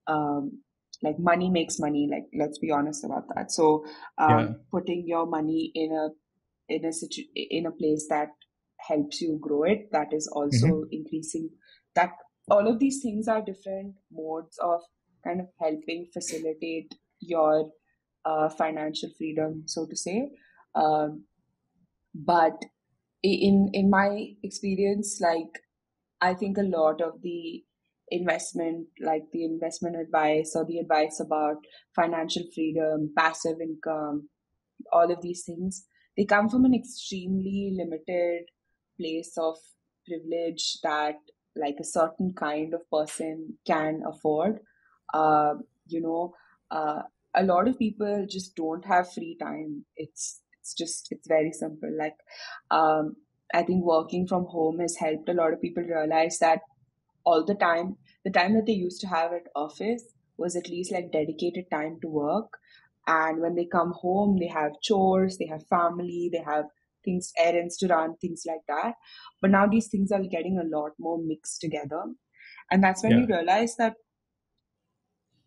Um, like money makes money, like let's be honest about that. So um, yeah. putting your money in a in a situ- in a place that helps you grow it, that is also mm-hmm. increasing. That all of these things are different modes of kind of helping facilitate your uh, financial freedom, so to say. Um, but in in my experience, like I think a lot of the investment, like the investment advice or the advice about financial freedom, passive income, all of these things, they come from an extremely limited place of privilege that like a certain kind of person can afford. Uh, you know, uh, a lot of people just don't have free time. It's it's just, it's very simple. Like, um, I think working from home has helped a lot of people realize that all the time, the time that they used to have at office was at least like dedicated time to work. And when they come home, they have chores, they have family, they have things, errands to run, things like that. But now these things are getting a lot more mixed together. And that's when yeah. you realize that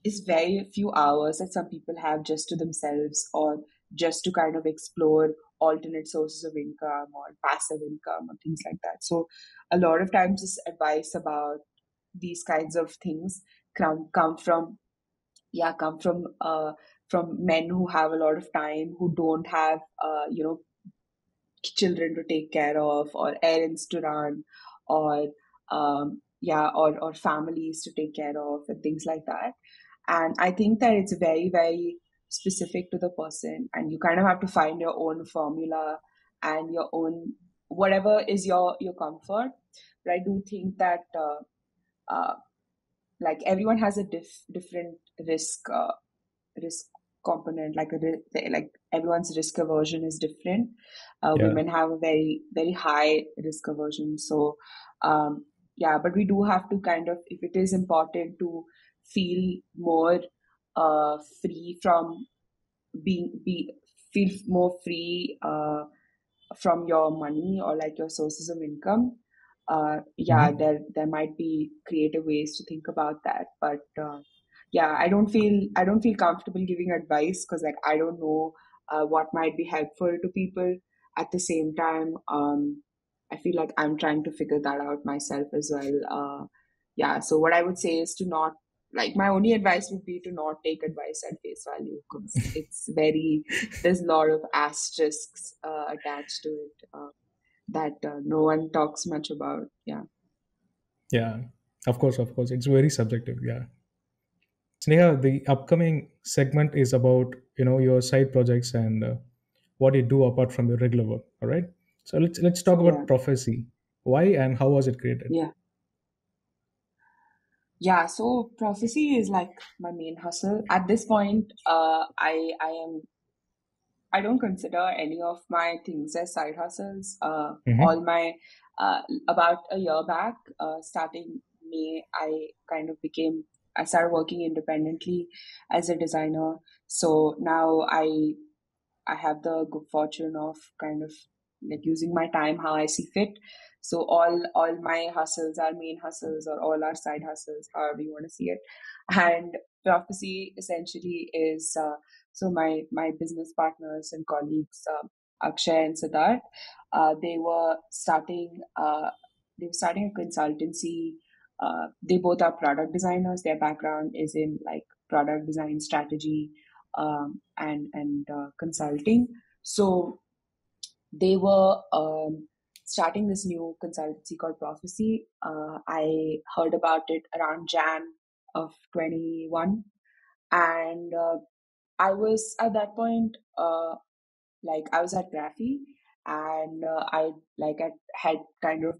it's very few hours that some people have just to themselves or just to kind of explore alternate sources of income or passive income or things like that. So a lot of times this advice about these kinds of things come, come from, yeah, come from, uh, from men who have a lot of time, who don't have, uh, you know, children to take care of or errands to run or, um, yeah, or, or families to take care of and things like that. And I think that it's very, very specific to the person, and you kind of have to find your own formula and your own, whatever is your, your comfort. But I do think that, uh, uh, like everyone has a diff- different risk, uh, risk component, like a, like everyone's risk aversion is different. Uh, yeah. Women have a very, very high risk aversion. So, um, yeah, but we do have to kind of, if it is important to feel more uh, free from being, be feel more free uh, from your money or like your sources of income. Uh, yeah, mm-hmm. there there might be creative ways to think about that, but uh, yeah, I don't feel I don't feel comfortable giving advice because like I don't know uh, what might be helpful to people. At the same time, um, I feel like I'm trying to figure that out myself as well. Uh, yeah, so what I would say is to not. Like my only advice would be to not take advice at face value because it's very, there's a lot of asterisks uh, attached to it uh, that uh, no one talks much about. Yeah. Yeah, of course, of course. It's very subjective. Yeah. Sneha, the upcoming segment is about, you know, your side projects and uh, what you do apart from your regular work. All right. So let's, let's talk about yeah. Prophecy. Why and how was it created? Yeah. Yeah, so Prophecy is like my main hustle. At this point, uh, I I am I don't consider any of my things as side hustles. Uh, mm-hmm. All my uh, about a year back, uh, starting May, I kind of became I started working independently as a designer. So now I I have the good fortune of kind of like using my time how I see fit. So all, all my hustles are main hustles or all our side hustles, however you want to see it. And Prophecy essentially is, uh, so my, my business partners and colleagues, uh, Akshay and Siddharth, uh, they were starting, uh, they were starting a consultancy. Uh, they both are product designers. Their background is in like product design strategy, um, and, and, uh, consulting. So they were, um, starting this new consultancy called Prophecy. Uh, I heard about it around Jan of twenty-one. And uh, I was at that point, uh, like I was at Graphy and uh, I like I had kind of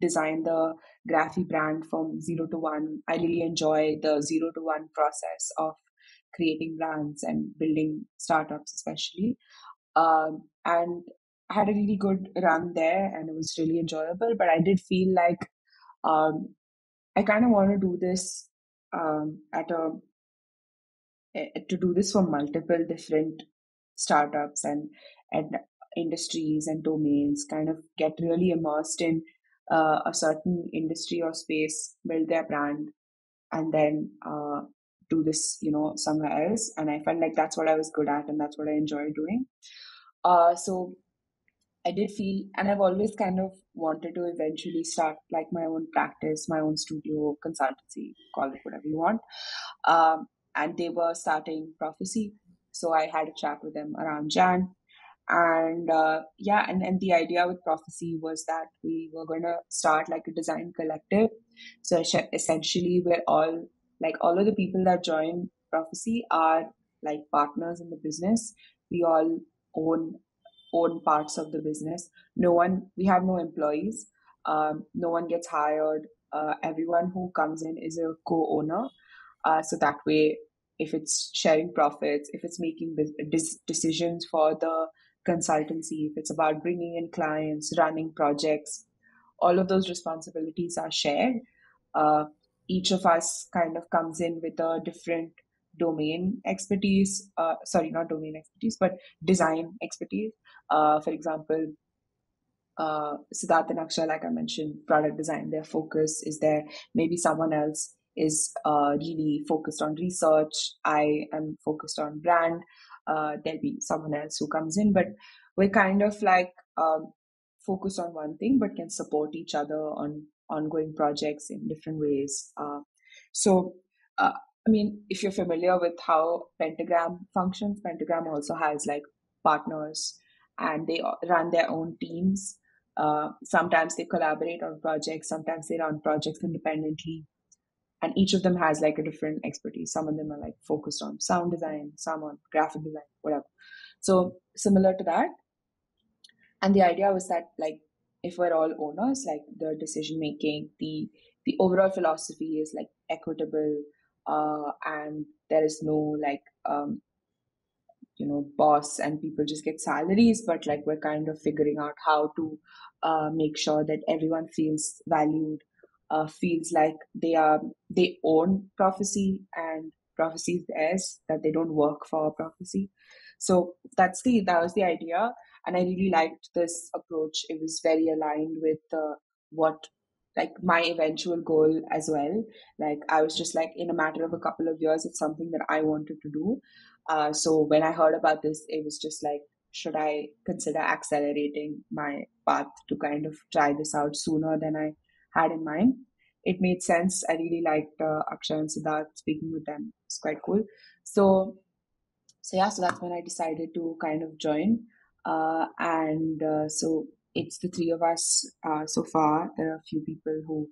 design the Graphy brand from zero to one. I really enjoy the zero to one process of creating brands and building startups, especially. Um, and I had a really good run there and it was really enjoyable, but I did feel like um, I kind of want to do this um, at a, to do this for multiple different startups and, and industries and domains, kind of get really immersed in uh, a certain industry or space, build their brand, and then uh, do this, you know, somewhere else. And I felt like that's what I was good at and that's what I enjoy doing. Uh, so I did feel, and I've always kind of wanted to eventually start like my own practice, my own studio, consultancy, call it whatever you want. Um, and they were starting Prophecy. So I had a chat with them around Jan. And uh, yeah, and, and the idea with Prophecy was that we were going to start like a design collective. So essentially we're all, like all of the people that join Prophecy are like partners in the business. We all own own parts of the business. No one, we have no employees. Um, no one gets hired. Uh, everyone who comes in is a co-owner. Uh, so that way, if it's sharing profits, if it's making biz- decisions for the consultancy, if it's about bringing in clients, running projects, all of those responsibilities are shared. Uh, each of us kind of comes in with a different domain expertise, uh, sorry, not domain expertise, but design expertise. Uh, for example, uh, Siddharth and Akshay, like I mentioned, product design, their focus is there. Maybe someone else is uh, really focused on research. I am focused on brand. Uh, there'll be someone else who comes in, but we're kind of like um, focused on one thing, but can support each other on ongoing projects in different ways. Uh, so, uh, I mean, if you're familiar with how Pentagram functions, Pentagram also has like partners and they run their own teams. Uh, sometimes they collaborate on projects, sometimes they run projects independently. And each of them has like a different expertise. Some of them are like focused on sound design, some on graphic design, whatever. So similar to that. And the idea was that like, if we're all owners, like the decision making, the the overall philosophy is like equitable, uh, and there is no like um, you know boss and people just get salaries, but like we're kind of figuring out how to uh, make sure that everyone feels valued, uh, feels like they are they own Prophecy and Prophecy is theirs, that they don't work for Prophecy. So that's the that was the idea. And I really liked this approach. It was very aligned with uh, what, like my eventual goal as well. Like I was just like, in a matter of a couple of years, it's something that I wanted to do. Uh, so when I heard about this, it was just like, should I consider accelerating my path to kind of try this out sooner than I had in mind? It made sense. I really liked uh, Akshay and Siddharth. Speaking with them, it's quite cool. So, so yeah, so that's when I decided to kind of join. Uh, and uh, so it's the three of us uh, so far. There are a few people who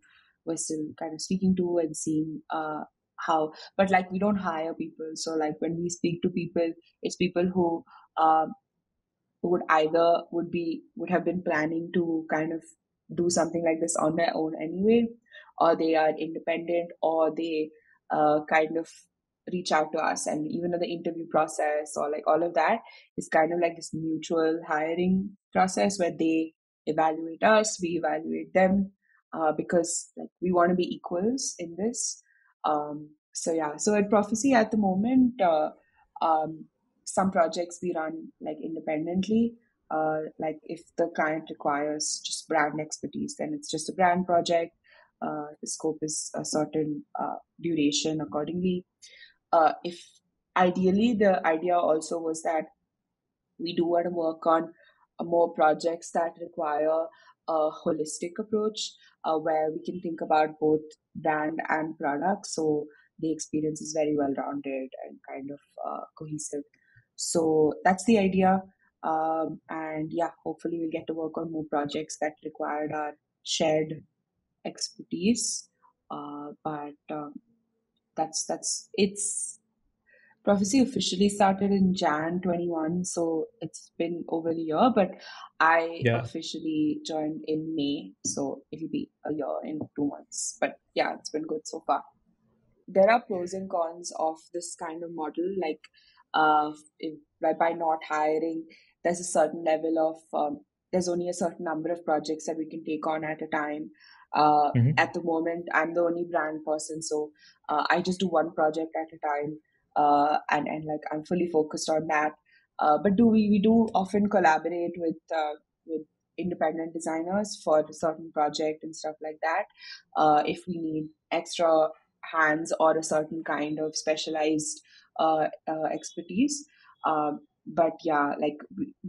we're still kind of speaking to and seeing uh, how, but like we don't hire people. So like when we speak to people, it's people who uh, would either would be, would have been planning to kind of do something like this on their own anyway, or they are independent, or they uh, kind of reach out to us. And even though the interview process or like all of that is kind of like this mutual hiring process where they evaluate us, we evaluate them, uh, because like we want to be equals in this. Um, so yeah, so at Prophecy at the moment, uh, um, some projects we run like independently. Uh, like if the client requires just brand expertise, then it's just a brand project. Uh, the scope is a certain uh, duration accordingly. Uh, if ideally, the idea also was that we do want to work on more projects that require a holistic approach, uh, where we can think about both brand and product. So the experience is very well-rounded and kind of uh, cohesive. So that's the idea. Um, and yeah, hopefully we'll get to work on more projects that required our shared expertise. Uh, but um, That's that's it's Prophecy officially started in January twenty-one, so it's been over a year, but I yeah. officially joined in May, so it'll be a year in two months. But yeah, it's been good so far. There are pros and cons of this kind of model, like uh, if, by not hiring, there's a certain level of, um, there's only a certain number of projects that we can take on at a time. Uh, mm-hmm. At the moment, I'm the only brand person, so uh, I just do one project at a time. Uh, and, and like I'm fully focused on that. Uh, but do we, we do often collaborate with uh, with independent designers for a certain project and stuff like that. Uh, if we need extra hands or a certain kind of specialized uh, uh, expertise. Uh, but yeah, like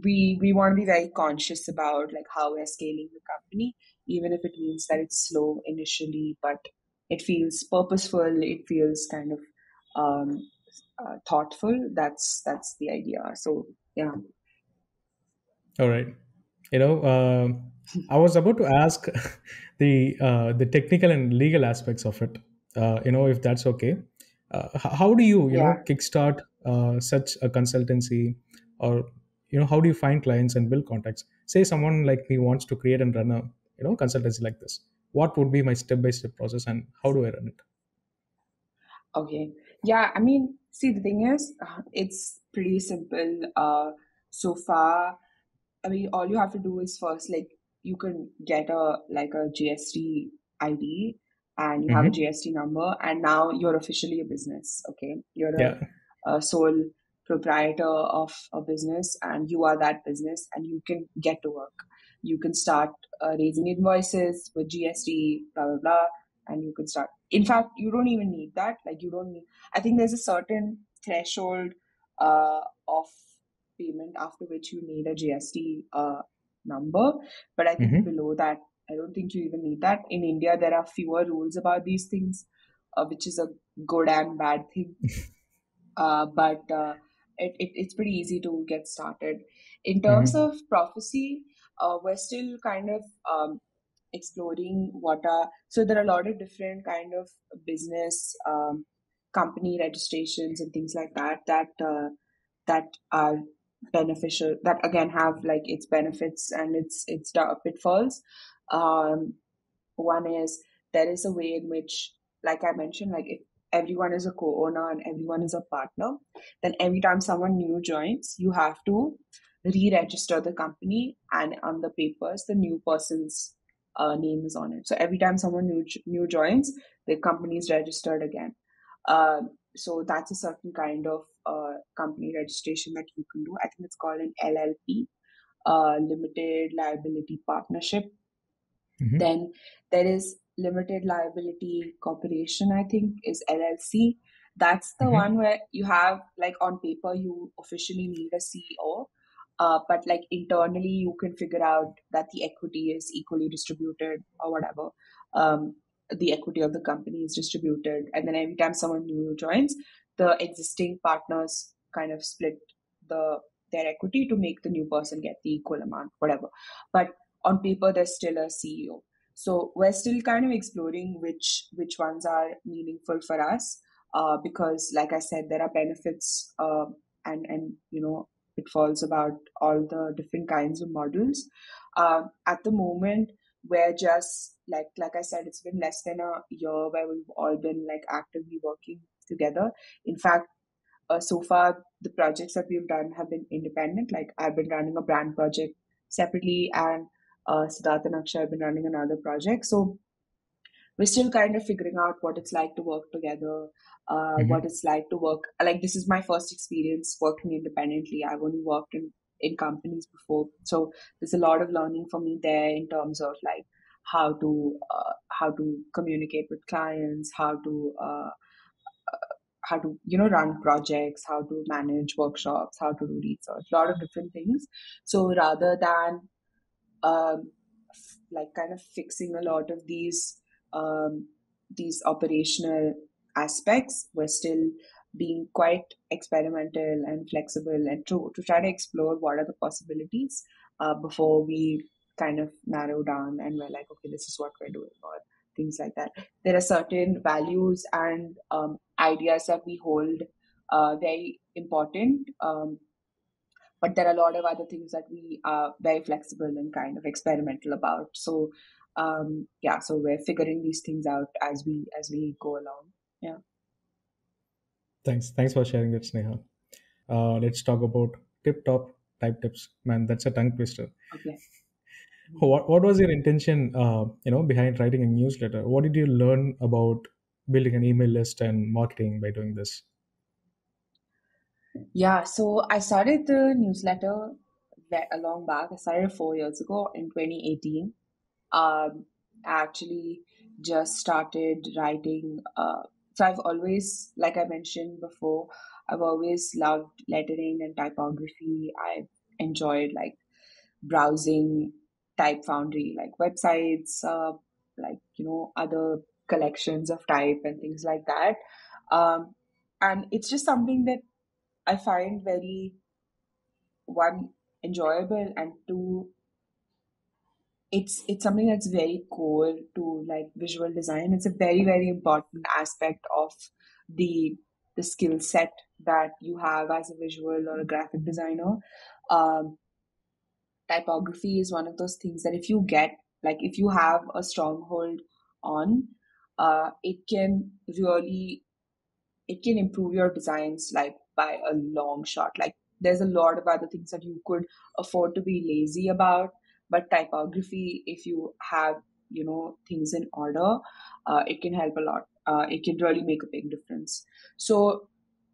we, we want to be very conscious about like how we're scaling the company, even if it means that it's slow initially, but it feels purposeful. It feels kind of... Um, Uh, thoughtful. That's that's the idea. So yeah. All right. You know, uh, I was about to ask the uh, the technical and legal aspects of it. Uh, you know, if that's okay. Uh, how do you you yeah. know kickstart uh, such a consultancy, or you know, how do you find clients and build contacts? Say someone like me wants to create and run a you know consultancy like this. What would be my step by step process, and how do I run it? Okay. Yeah. I mean. See, the thing is, it's pretty simple uh, so far. I mean, all you have to do is first, like, you can get a like a G S T I D and you mm-hmm. have a G S T number, and now you're officially a business, okay? You're a, yeah. a sole proprietor of a business, and you are that business, and you can get to work. You can start uh, raising invoices with G S T, blah, blah, blah. And you can start. In fact, you don't even need that. Like you don't need, I think there's a certain threshold uh, of payment after which you need a G S T uh, number. But I think mm-hmm. below that, I don't think you even need that. In India, there are fewer rules about these things, uh, which is a good and bad thing. uh, but uh, it, it it's pretty easy to get started. In terms mm-hmm. of Prophecy, uh, we're still kind of... Um, exploring what are so there are a lot of different kind of business um, company registrations and things like that that uh, that are beneficial, that again have like its benefits and its its pitfalls. Um, one is there is a way in which, like I mentioned, like if everyone is a co-owner and everyone is a partner, then every time someone new joins, you have to re-register the company, and on the papers the new person's Uh, name is on it. So every time someone new new joins, the company is registered again. Uh, so that's a certain kind of uh, company registration that you can do. I think it's called an L L P, uh, Limited Liability Partnership. Mm-hmm. Then there is Limited Liability Corporation, I think, is L L C. That's the mm-hmm. one where you have, like on paper, you officially need a C E O. Uh, but like internally, you can figure out that the equity is equally distributed or whatever. Um, the equity of the company is distributed. And then every time someone new joins, the existing partners kind of split the their equity to make the new person get the equal amount, whatever. But on paper, there's still a C E O. So we're still kind of exploring which, which ones are meaningful for us uh, because, like I said, there are benefits uh, and, and, you know, pitfalls about all the different kinds of models. Uh, at the moment, we're just, like like I said, it's been less than a year where we've all been like actively working together. In fact, uh, so far, the projects that we've done have been independent. Like I've been running a brand project separately, and uh, Siddharth and Akshay have been running another project. So we're still kind of figuring out what it's like to work together, uh, mm-hmm. what it's like to work. Like, this is my first experience working independently. I've only worked in, in companies before. So there's a lot of learning for me there in terms of like how to, uh, how to communicate with clients, how to, uh, how to, you know, run projects, how to manage workshops, how to do research, a lot of different things. So rather than, um, f- like kind of fixing a lot of these, um these operational aspects, we're still being quite experimental and flexible and to, to try to explore what are the possibilities uh, before we kind of narrow down and we're like, okay, this is what we're doing or things like that. There are certain values and um, ideas that we hold uh, very important. Um, but there are a lot of other things that we are very flexible and kind of experimental about. So, um, yeah, so we're figuring these things out as we as we go along. Yeah. Thanks. Thanks for sharing that, Sneha. Uh, let's talk about Tip Top Type Tips. Man, that's a tongue twister. Okay. What what was your intention, uh, you know, behind writing a newsletter? What did you learn about building an email list and marketing by doing this? Yeah, so I started the newsletter a long back. I started four years ago in twenty eighteen. Um, I actually just started writing. Uh, so I've always, like I mentioned before, I've always loved lettering and typography. I enjoyed like browsing Type Foundry, like websites, uh, like, you know, other collections of type and things like that. Um, and it's just something that I find very, one, enjoyable, and two, it's it's something that's very core to like visual design. It's a very, very important aspect of the the skill set that you have as a visual or a graphic designer. Um, typography is one of those things that if you get, like if you have a stronghold on, uh, it can really, it can improve your designs like by a long shot. Like there's a lot of other things that you could afford to be lazy about, but typography, if you have, you know, things in order, uh, it can help a lot. Uh, it can really make a big difference. So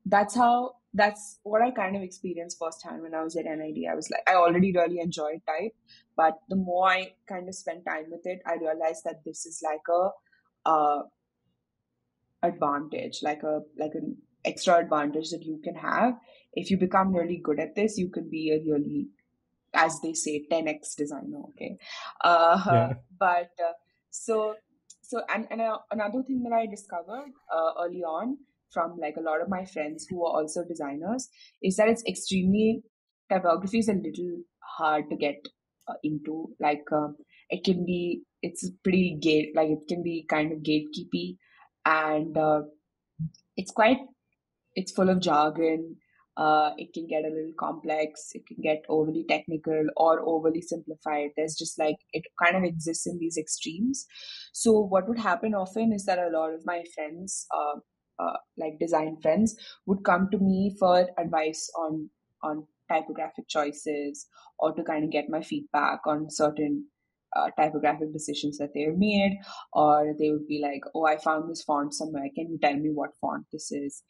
that's how, that's what I kind of experienced firsthand when I was at N I D. I was like, I already really enjoyed type, but the more I kind of spent time with it, I realized that this is like a uh, advantage, like a like an extra advantage that you can have. If you become really good at this, you can be a really, as they say, ten X designer. Okay, uh, yeah. but uh, so so and and uh, another thing that I discovered uh, early on, from like a lot of my friends who are also designers, is that it's extremely, typography is a little hard to get uh, into. Like um, it can be, it's pretty gate, like it can be kind of gatekeepy, and uh, it's quite, it's full of jargon. Uh, it can get a little complex. It can get overly technical or overly simplified. There's just like, it kind of exists in these extremes. So what would happen often is that a lot of my friends, uh, Uh, like design friends, would come to me for advice on on typographic choices, or to kind of get my feedback on certain uh, typographic decisions that they've made. Or they would be like, oh, I found this font somewhere, can you tell me what font this is,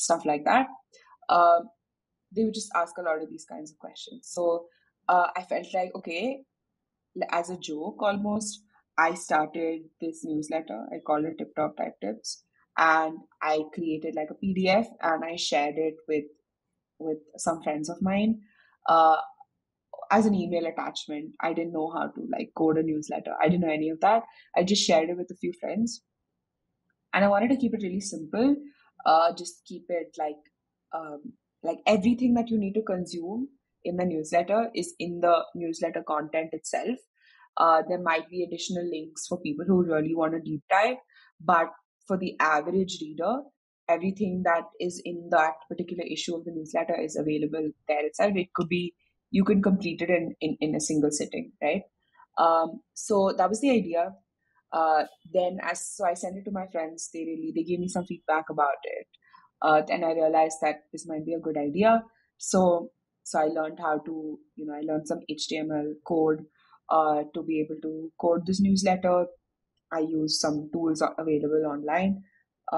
stuff like that. Uh, they would just ask a lot of these kinds of questions. So uh, I felt like, okay, as a joke almost, I started this newsletter. I called it Tip Top Type Tips. And I created like a P D F, and I shared it with with some friends of mine uh, as an email attachment. I didn't know how to like code a newsletter. I didn't know any of that. I just shared it with a few friends. And I wanted to keep it really simple. Uh, just keep it like um, like everything that you need to consume in the newsletter is in the newsletter content itself. Uh, there might be additional links for people who really want to deep dive, but for the average reader, everything that is in that particular issue of the newsletter is available there itself. It could be, you can complete it in, in, in a single sitting, right? Um, so that was the idea. Uh, then as so I sent it to my friends, they really, they gave me some feedback about it. Uh, and I realized that this might be a good idea. So, so I learned how to, you know, I learned some H T M L code uh, to be able to code this newsletter. I used some tools available online.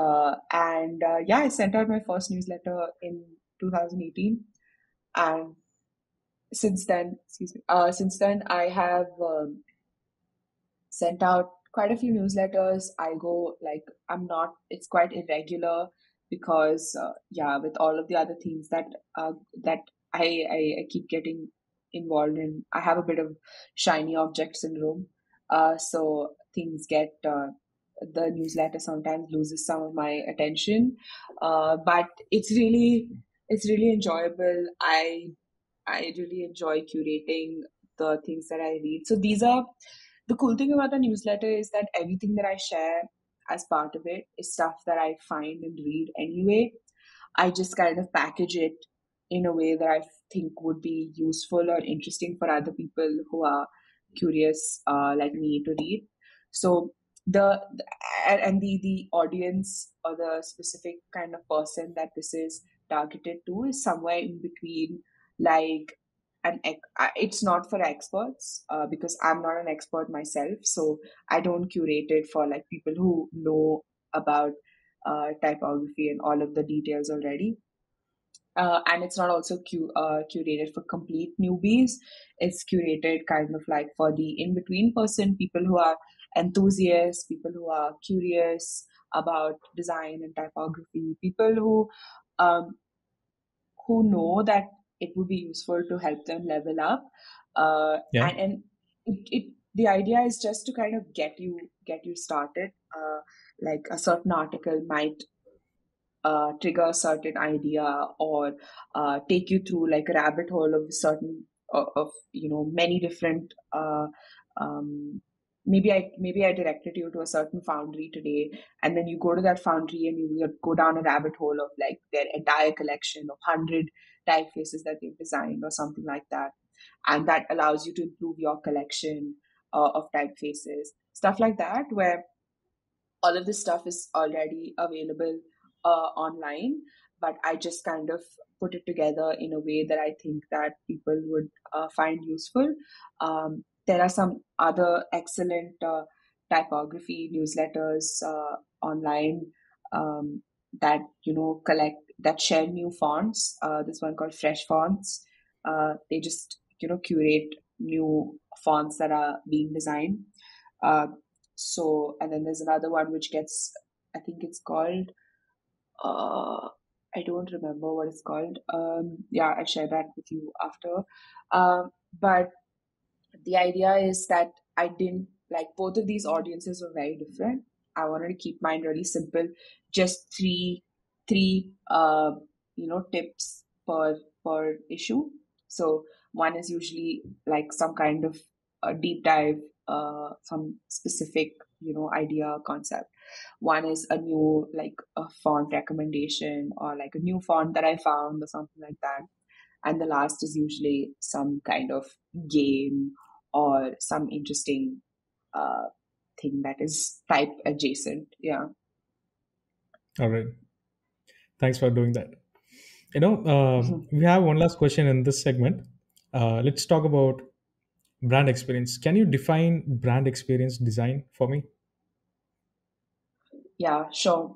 Uh, and uh, yeah, I sent out my first newsletter in two thousand eighteen. And since then, excuse me, uh, since then I have um, sent out quite a few newsletters. I go like, I'm not, it's quite irregular because uh, yeah, with all of the other things that, uh, that I, I, I keep getting involved in, I have a bit of shiny object syndrome. Uh, so things get, uh, the newsletter sometimes loses some of my attention, uh, but it's really, it's really enjoyable. I, I really enjoy curating the things that I read. So these are, the cool thing about the newsletter is that everything that I share as part of it is stuff that I find and read anyway. I just kind of package it in a way that I think would be useful or interesting for other people who are curious uh, like me to read. So the and the the audience or the specific kind of person that this is targeted to is somewhere in between, like, an it's not for experts uh, because I'm not an expert myself, so I don't curate it for like people who know about uh, typography and all of the details already. Uh, and it's not also cu- uh, curated for complete newbies. It's curated kind of like for the in-between person, people who are enthusiasts, people who are curious about design and typography, people who um, who know that it would be useful to help them level up. Uh, yeah. And, and it, it, the idea is just to kind of get you get you started. Uh, like a certain article might Uh, trigger a certain idea, or uh, take you through like a rabbit hole of certain of, of you know many different. Uh, um, maybe I maybe I directed you to a certain foundry today, and then you go to that foundry and you go down a rabbit hole of like their entire collection of hundred typefaces that they've designed or something like that, and that allows you to improve your collection uh, of typefaces, stuff like that, where all of this stuff is already available Uh, online, but I just kind of put it together in a way that I think that people would uh, find useful. Um, there are some other excellent uh, typography newsletters uh, online um, that, you know, collect, that share new fonts. Uh, this one called Fresh Fonts. Uh, they just, you know, curate new fonts that are being designed. Uh, so, and then there's another one which gets, I think it's called Uh, I don't remember what it's called. Um, yeah, I'll share that with you after. Um, but the idea is that I didn't, like, both of these audiences were very different. I wanted to keep mine really simple, just three, three, uh, you know, tips per per issue. So one is usually like some kind of a deep dive, uh, some specific, you know, idea or concept. One is a new, like, a font recommendation or like a new font that I found or something like that. And the last is usually some kind of game or some interesting uh, thing that is type adjacent. Yeah. All right. Thanks for doing that. You know, uh, mm-hmm. we have one last question in this segment. Uh, let's talk about brand experience. Can you define brand experience design for me? Yeah, sure.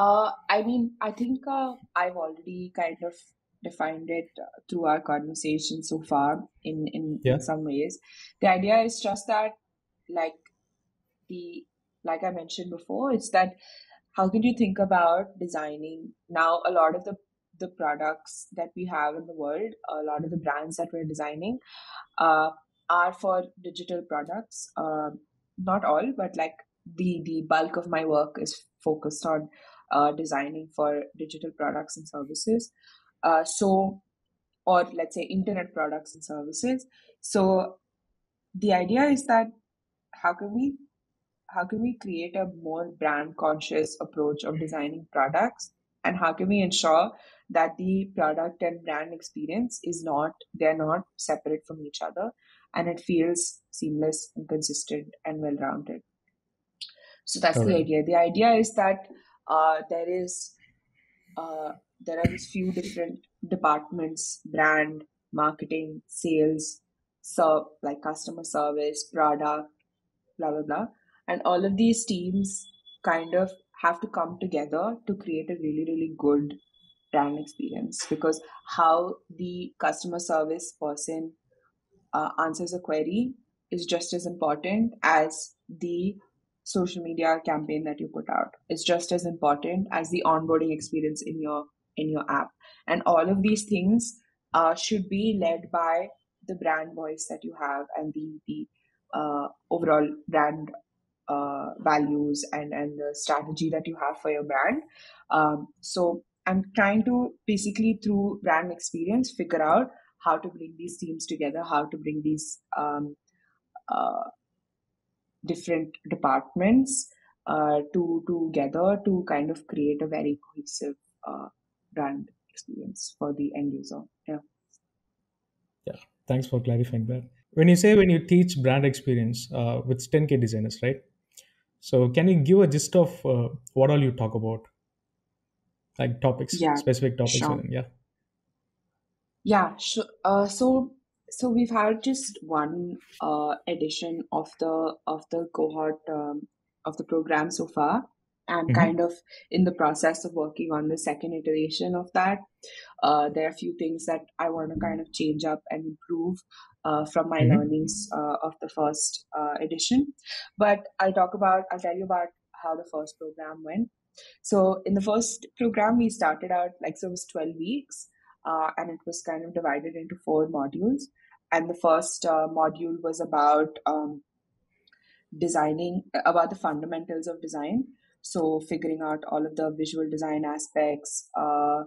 Uh, I mean, I think uh, I've already kind of defined it uh, through our conversation so far in, in, yeah. in some ways. The idea is just that, like the like I mentioned before, it's that how can you think about designing now a lot of the, the products that we have in the world, a lot of the brands that we're designing uh, are for digital products. Uh, not all, but like the the bulk of my work is focused on uh, designing for digital products and services, uh, so or let's say internet products and services. So the idea is that how can we how can we create a more brand conscious approach of designing products, and how can we ensure that the product and brand experience is not they're not separate from each other, and it feels seamless and consistent and well rounded. So that's okay. the idea. The idea is that uh, there is uh, there are these few different departments: brand, marketing, sales, serve like customer service, product, blah blah blah. And all of these teams kind of have to come together to create a really really good brand experience, because how the customer service person uh, answers a query is just as important as the social media campaign that you put out. It's just as important as the onboarding experience in your in your app. And all of these things uh, should be led by the brand voice that you have and the the uh, overall brand uh, values and and the strategy that you have for your brand. Um, so I'm trying to basically through brand experience figure out how to bring these teams together, how to bring these um, uh, different departments uh, to together to kind of create a very cohesive uh, brand experience for the end user. Yeah. Yeah. Thanks for clarifying that. When you say when you teach brand experience uh, with ten K designers, right? So can you give a gist of uh, what all you talk about? Like topics, yeah, specific topics. Sure. And, yeah. Yeah. Sure. Uh, so, so we've had just one uh, edition of the, of the cohort um, of the program so far. I'm mm-hmm. kind of in the process of working on the second iteration of that. Uh, there are a few things that I want to kind of change up and improve uh, from my mm-hmm. learnings uh, of the first uh, edition. But I'll talk about, I'll tell you about how the first program went. So in the first program, we started out like, so it was twelve weeks uh, and it was kind of divided into four modules. And the first uh, module was about um, designing, about the fundamentals of design. So figuring out all of the visual design aspects, uh,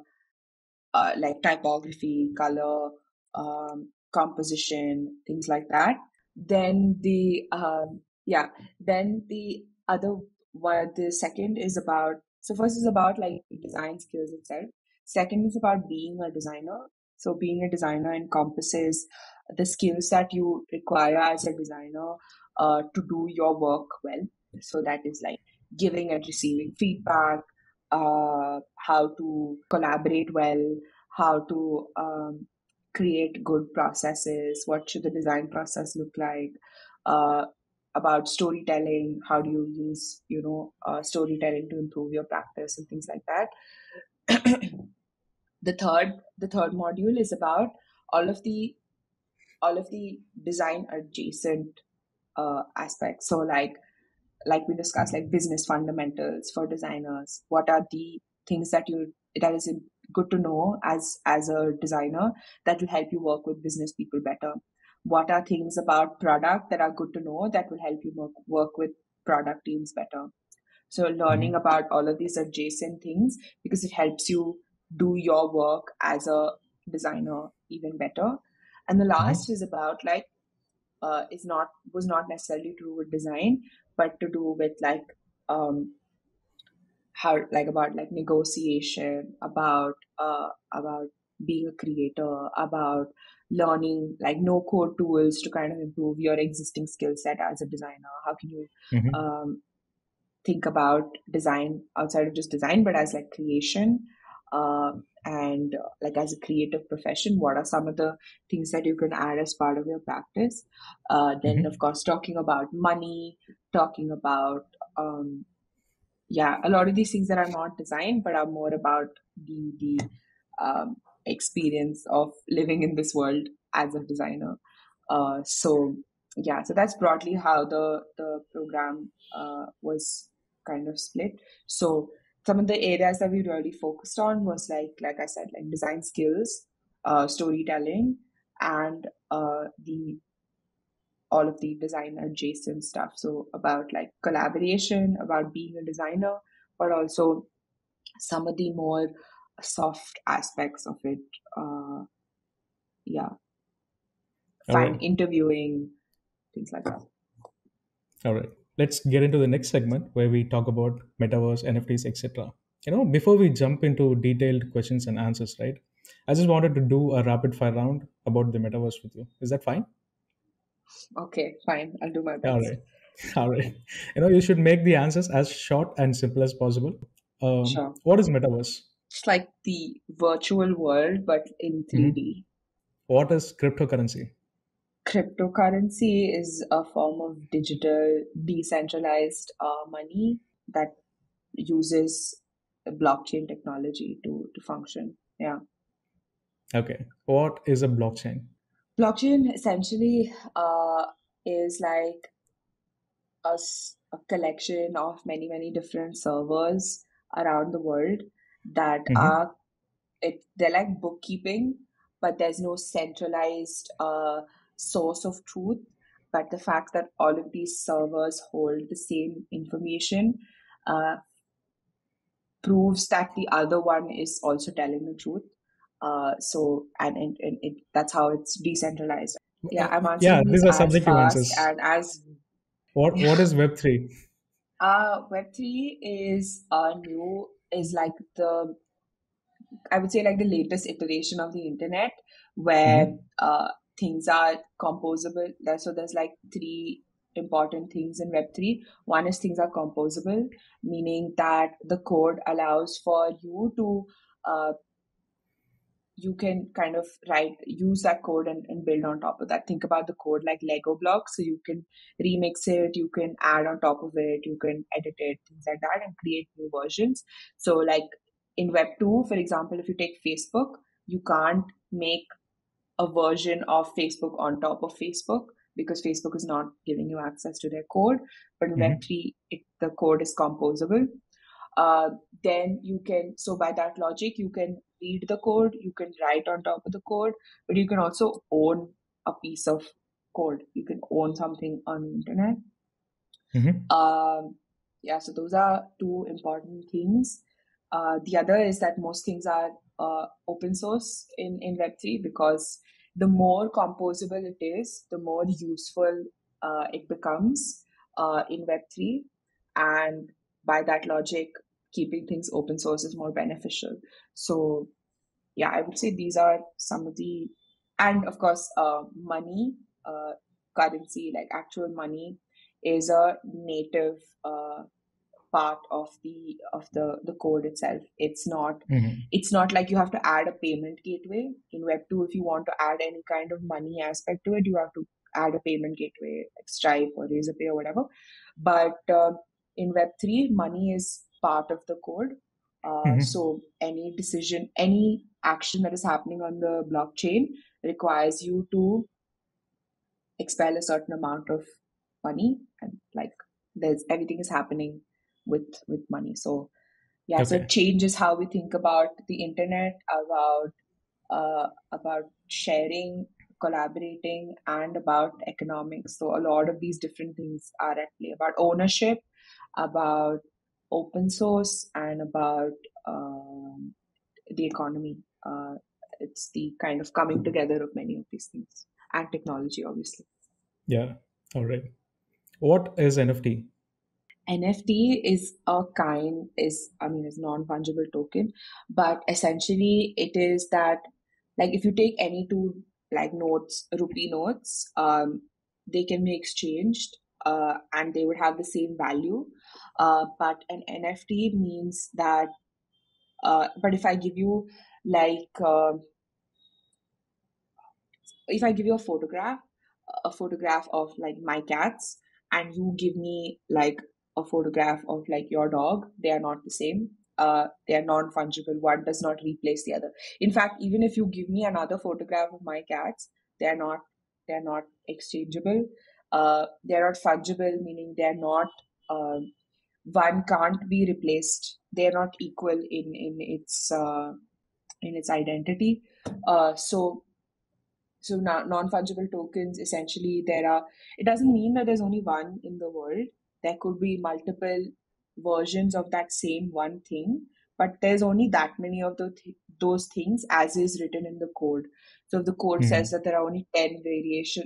uh, like typography, color, um, composition, things like that. Then the, um, yeah, then the other one, the second is about, so first is about like design skills itself. Second is about being a designer. So being a designer encompasses the skills that you require as a designer uh, to do your work well. So that is like giving and receiving feedback, uh, how to collaborate well, how to um, create good processes, what should the design process look like, uh, about storytelling, how do you use, you know, uh, storytelling to improve your practice and things like that. The third, the third module is about all of the, all of the design adjacent uh, aspects. So like, like we discussed, like business fundamentals for designers. What are the things that you that is good to know as as a designer that will help you work with business people better? What are things about product that are good to know that will help you work, work with product teams better? So learning about all of these adjacent things, because it helps you do your work as a designer even better. And the last is about like uh, is not was not necessarily to do with design, but to do with like, um, how, like about like negotiation, about, uh, about being a creator, about learning like no code tools to kind of improve your existing skill set as a designer. How can you, mm-hmm. um, think about design outside of just design, but as like creation, uh, and uh, like as a creative profession, what are some of the things that you can add as part of your practice? Uh, then mm-hmm. of course, talking about money, talking about, um, yeah, a lot of these things that are not design, but are more about the, the um, experience of living in this world as a designer. Uh, so yeah, so that's broadly how the, the program uh, was kind of split. So some of the areas that we really focused on was like, like I said, like design skills, uh, storytelling, and uh, the all of the design adjacent stuff. So about like collaboration, about being a designer, but also some of the more soft aspects of it. Uh, yeah. Fine, right. Interviewing, things like that. All right. Let's get into the next segment where we talk about metaverse, N F Ts, et cetera. You know, before we jump into detailed questions and answers, right? I just wanted to do a rapid fire round about the metaverse with you. Is that fine? Okay, fine. I'll do my best. All right. All right. You know, you should make the answers as short and simple as possible. Um, sure. What is metaverse? It's like the virtual world, but in three D. Mm-hmm. What is cryptocurrency? Cryptocurrency is a form of digital decentralized uh, money that uses blockchain technology to, to function. Yeah. Okay. What is a blockchain? Blockchain essentially uh, is like a, a collection of many, many different servers around the world that mm-hmm. are, it, they're like bookkeeping, but there's no centralized uh, source of truth. But the fact that all of these servers hold the same information uh, proves that the other one is also telling the truth. Uh, so and, and, and it, that's how it's decentralized. Yeah, I'm answering. Yeah, these, these are subjective answers. And as what yeah. what is web three? Uh, web three is a new is like the I would say like the latest iteration of the internet, where mm-hmm. uh, things are composable. So there's like three important things in web three. One is things are composable, meaning that the code allows for you to, uh, you can kind of write, use that code and, and build on top of that. Think about the code like Lego blocks. So you can remix it, you can add on top of it, you can edit it, things like that, and create new versions. So like in web two, for example, if you take Facebook, you can't make a version of Facebook on top of Facebook, because Facebook is not giving you access to their code. But in mm-hmm. web three, it, the code is composable. Uh, then you can, so by that logic, you can read the code, you can write on top of the code, but you can also own a piece of code. You can own something on the internet. Mm-hmm. Um, yeah, so those are two important things. Uh, the other is that most things are uh, open source in, in web three, because the more composable it is, the more useful uh, it becomes uh, in web three. And by that logic, keeping things open source is more beneficial. So yeah, I would say these are some of the, and of course, uh, money, uh, currency, like actual money is a native uh, part of the of the, the code itself. It's not mm-hmm. it's not like you have to add a payment gateway. In web two, if you want to add any kind of money aspect to it, you have to add a payment gateway, like Stripe or Razorpay or whatever. But uh, in web three, money is part of the code. Uh, mm-hmm. So any decision, any action that is happening on the blockchain requires you to expel a certain amount of money, and like there's everything is happening with with money. So yeah, okay. So it changes how we think about the internet, about uh, about sharing, collaborating, and about economics. So a lot of these different things are at play, about ownership, about open source, and about um, the economy. Uh, it's the kind of coming together of many of these things, and technology, obviously. Yeah. All right. What is N F T? N F T is a kind, is, I mean, it's non-fungible token, but essentially it is that, like, if you take any two, like, notes, rupee notes, um, they can be exchanged uh, and they would have the same value. Uh, but an N F T means that, uh, but if I give you, like, uh, if I give you a photograph, a photograph of, like, my cats, and you give me, like, a photograph of like your dog, they are not the same. Uh, they are non-fungible. One does not replace the other. In fact, even if you give me another photograph of my cats, they are not they are not exchangeable. Uh, they are not fungible, meaning they are not uh, one can't be replaced. They are not equal in in its uh, in its identity. Uh, so. So non-fungible tokens, essentially, there are. It doesn't mean that there's only one in the world. There could be multiple versions of that same one thing, but there's only that many of the th- those things as is written in the code. So if the code mm-hmm. says that there are only ten variation,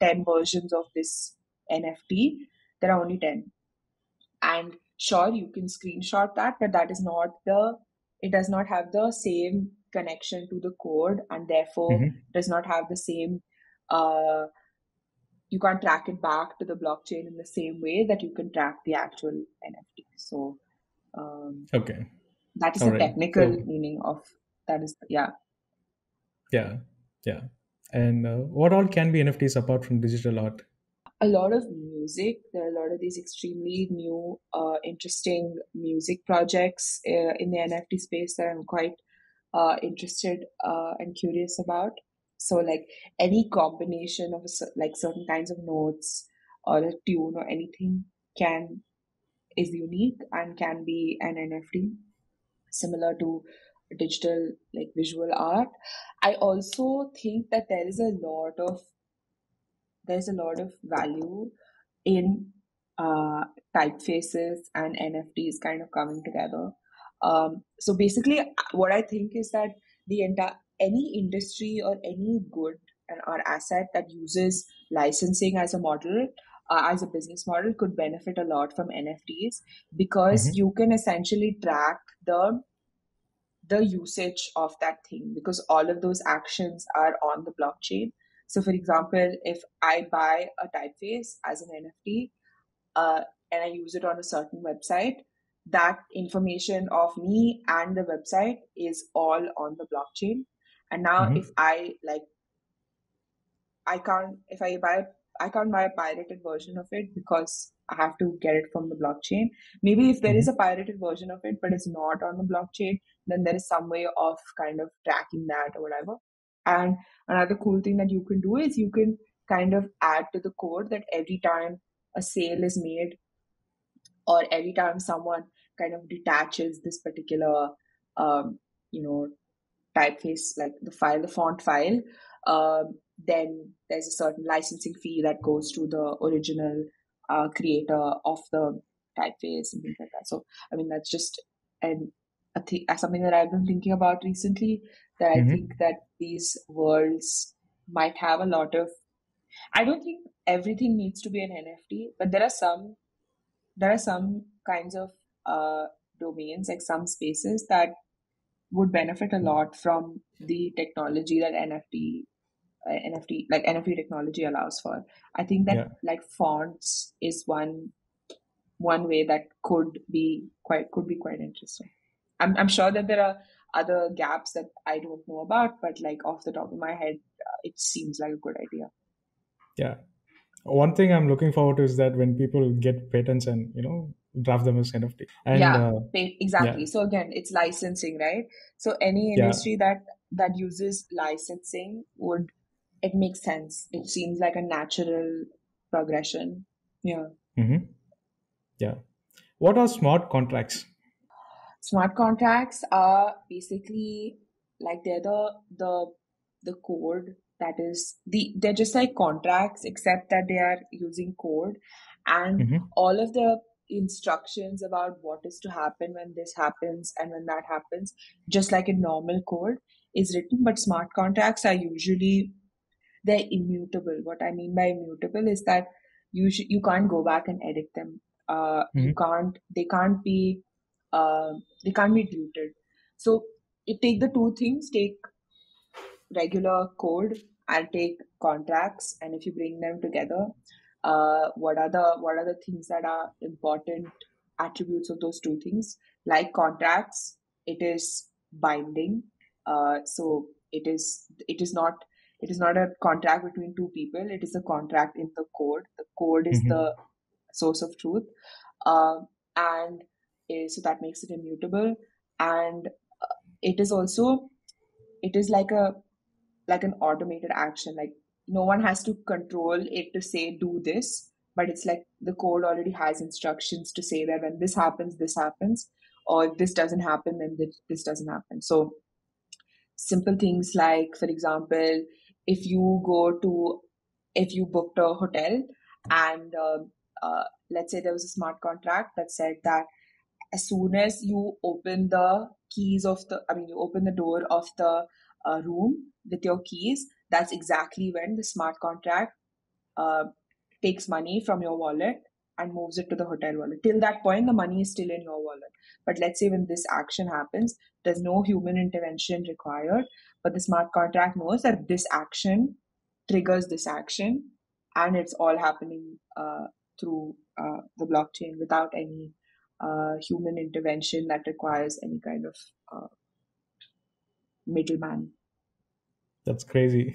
ten versions of this N F T, there are only ten. And sure, you can screenshot that, but that is not the, it does not have the same connection to the code, and therefore mm-hmm. does not have the same, uh, you can't track it back to the blockchain in the same way that you can track the actual N F T. So um, okay, that is all the right. technical so, meaning of that is, yeah. Yeah, yeah. And uh, what all can be N F Ts apart from digital art? A lot of music. There are a lot of these extremely new, uh, interesting music projects uh, in the N F T space that I'm quite uh, interested uh, and curious about. So like any combination of like certain kinds of notes or a tune or anything can is unique and can be an N F T, similar to digital like visual art. I also think that there is a lot of there's a lot of value in uh, typefaces and N F Ts kind of coming together. Um, so basically, what I think is that the entire any industry or any good or asset that uses licensing as a model, uh, as a business model, could benefit a lot from N F Ts, because mm-hmm. you can essentially track the the usage of that thing, because all of those actions are on the blockchain. So for example, if I buy a typeface as an N F T uh, and I use it on a certain website, that information of me and the website is all on the blockchain. And now mm-hmm. if I like, I can't, if I buy, I can't buy a pirated version of it because I have to get it from the blockchain. Maybe if there is a pirated version of it, but it's not on the blockchain, then there is some way of kind of tracking that or whatever. And another cool thing that you can do is you can kind of add to the code that every time a sale is made or every time someone kind of detaches this particular, um, you know, typeface, like the file, the font file, um, then there's a certain licensing fee that goes to the original uh, creator of the typeface and things like that. So, I mean, that's just an a th- something that I've been thinking about recently, that mm-hmm. I think that these worlds might have a lot of, I don't think everything needs to be an N F T, but there are some, there are some kinds of uh, domains, like some spaces that would benefit a lot from the technology that N F T Uh, N F T, like N F T technology allows for. I think that yeah. like fonts is one one way that could be quite could be quite interesting. I'm I'm sure that there are other gaps that I don't know about, but like off the top of my head, uh, it seems like a good idea. Yeah, one thing I'm looking forward to is that when people get patents and you know draft them as N F T. And, yeah, uh, pa- exactly. Yeah. So again, it's licensing, right? So any industry yeah. that that uses licensing would. It makes sense. It seems like a natural progression. Yeah. Mm-hmm. Yeah. What are smart contracts? Smart contracts are basically like they're the the the code that is the they're just like contracts, except that they are using code, and mm-hmm. all of the instructions about what is to happen when this happens and when that happens, just like a normal code, is written. But smart contracts are usually they're immutable. What I mean by immutable is that you sh- you can't go back and edit them. Uh, mm-hmm. You can't. They can't be. Uh, they can't be deleted. So you take the two things. Take regular code and take contracts. And if you bring them together, uh, what are the what are the things that are important attributes of those two things? Like contracts, it is binding. Uh, so it is it is not. It is not a contract between two people. It is a contract in the code. The code is mm-hmm. the source of truth. Uh, and uh, so that makes it immutable. And uh, it is also, it is like a, like an automated action. Like no one has to control it to say, do this, but it's like the code already has instructions to say that when this happens, this happens, or if this doesn't happen, then this, this doesn't happen. So simple things like, for example, if you go to, if you booked a hotel and uh, uh, let's say there was a smart contract that said that as soon as you open the keys of the, I mean, you open the door of the uh, room with your keys, that's exactly when the smart contract uh, takes money from your wallet and moves it to the hotel wallet. Till that point, the money is still in your wallet. But let's say when this action happens, there's no human intervention required. But the smart contract knows that this action triggers this action, and it's all happening uh, through uh, the blockchain without any uh, human intervention that requires any kind of uh, middleman. That's crazy.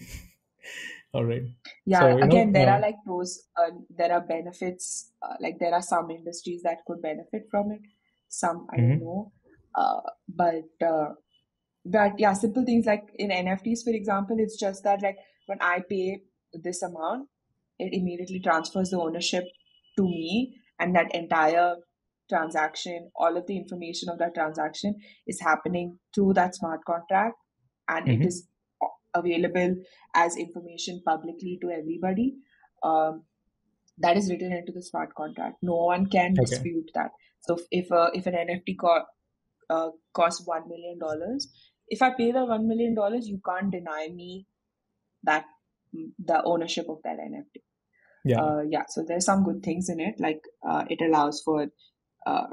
All right. Yeah. So, again, know, there uh, are like pros. Uh, there are benefits. Uh, like there are some industries that could benefit from it. Some I mm-hmm. don't know. Uh, but. Uh, But yeah, simple things like in N F Ts, for example, it's just that like when I pay this amount, it immediately transfers the ownership to me, and that entire transaction, all of the information of that transaction is happening through that smart contract, and mm-hmm. it is available as information publicly to everybody. Um, that is written into the smart contract. No one can okay. dispute that. So if uh, if an N F T co- uh, costs one million dollars, if I pay the one million dollars, you can't deny me that the ownership of that N F T. Yeah. Uh, yeah. So there's some good things in it. Like uh, it allows for uh,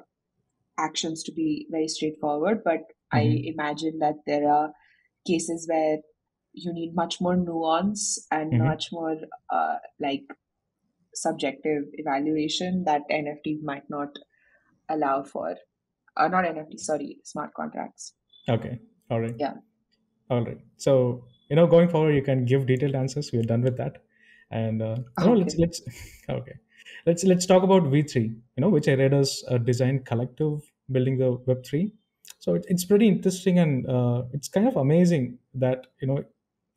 actions to be very straightforward, but Mm-hmm. I imagine that there are cases where you need much more nuance and mm-hmm. much more uh, like subjective evaluation that N F Ts might not allow for. Uh, not N F Ts, sorry, smart contracts. Okay. All right. Yeah. All right. So, you know, going forward, you can give detailed answers. We're done with that. And uh, okay. no, let's, let's, okay. Let's, let's talk about V three, you know, which I read as a design collective building the web three. So it, it's pretty interesting. And uh, it's kind of amazing that, you know,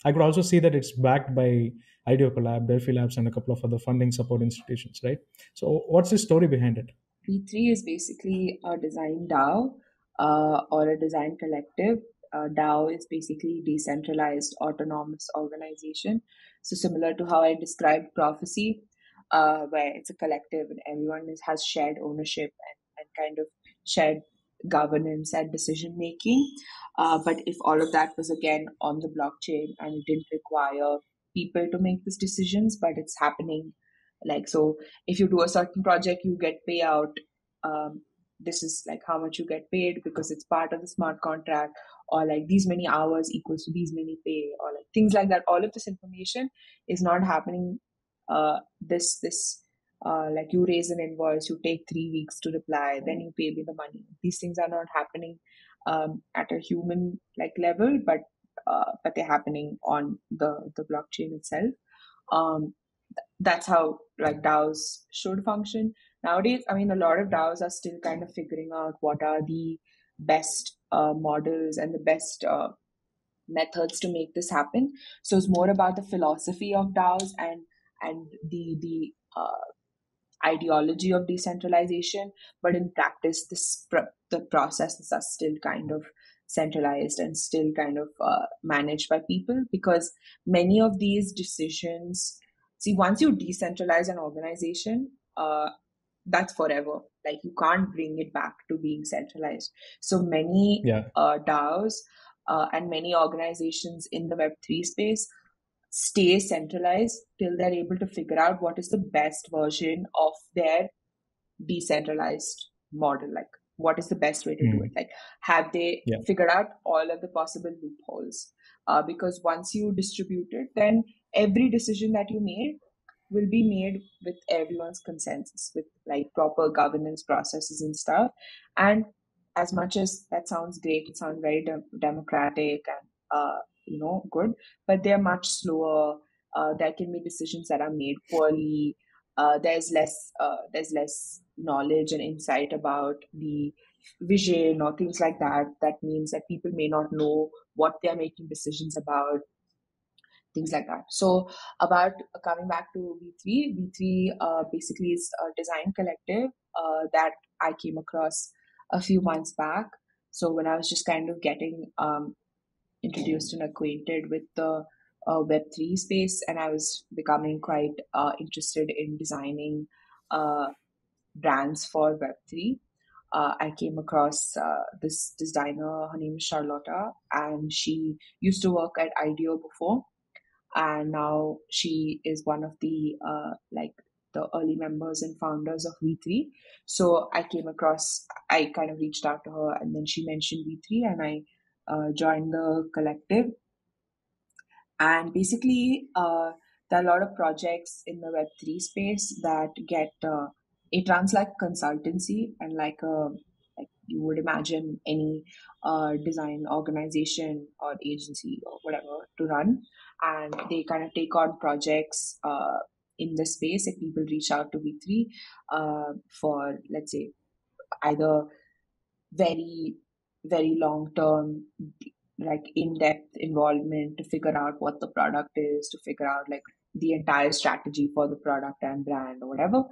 I could also see that it's backed by IDEO Collab, Delphi Labs, and a couple of other funding support institutions, right? So what's the story behind it? V three is basically a design DAO uh, or a design collective. Uh, DAO is basically decentralized autonomous organization. So similar to how I described Prophecy, uh, where it's a collective and everyone is, has shared ownership and, and kind of shared governance and decision making. Uh, but if all of that was again on the blockchain and it didn't require people to make these decisions, but it's happening. Like, so if you do a certain project, you get payout. Um, this is like how much you get paid because it's part of the smart contract, or like these many hours equals to these many pay, or like things like that. All of this information is not happening. Uh, this, this, uh, like you raise an invoice, you take three weeks to reply, then you pay me the money. These things are not happening, um, at a human like level, but, uh, but they're happening on the, the blockchain itself. Um, That's how like DAOs should function nowadays. I mean, a lot of DAOs are still kind of figuring out what are the best uh, models and the best uh, methods to make this happen. So it's more about the philosophy of DAOs and and the the uh, ideology of decentralization. But in practice, this pr- the processes are still kind of centralized and still kind of uh, managed by people, because many of these decisions. See, once you decentralize an organization, uh, that's forever. Like you can't bring it back to being centralized. So many yeah. uh, DAOs uh, and many organizations in the web three space stay centralized till they're able to figure out what is the best version of their decentralized model. Like what is the best way to mm. do it? Like have they yeah. figured out all of the possible loopholes? Uh, because once you distribute it, then every decision that you made will be made with everyone's consensus, with like proper governance processes and stuff. And as much as that sounds great, it sounds very de- democratic and, uh, you know, good, but they're much slower. Uh, there can be decisions that are made poorly. Uh, there's less, uh, there's less knowledge and insight about the vision or things like that. That means that people may not know what they're making decisions about. Things like that. So about uh, coming back to V three, V three uh, basically is a design collective uh, that I came across a few months back. So when I was just kind of getting um, introduced and acquainted with the uh, web three space, and I was becoming quite uh, interested in designing uh, brands for web three. Uh, I came across uh, this designer, her name is Charlotta, and she used to work at IDEO before. And now she is one of the uh, like the early members and founders of V three. So I came across, I kind of reached out to her, and then she mentioned V three, and I uh, joined the collective. And basically, uh, there are a lot of projects in the web three space that get uh, it runs like consultancy, and like a like you would imagine any uh, design organization or agency or whatever to run. And they kind of take on projects uh, in the space. If people reach out to V three uh, for, let's say, either very, very long-term, like in-depth involvement to figure out what the product is, to figure out like the entire strategy for the product and brand or whatever.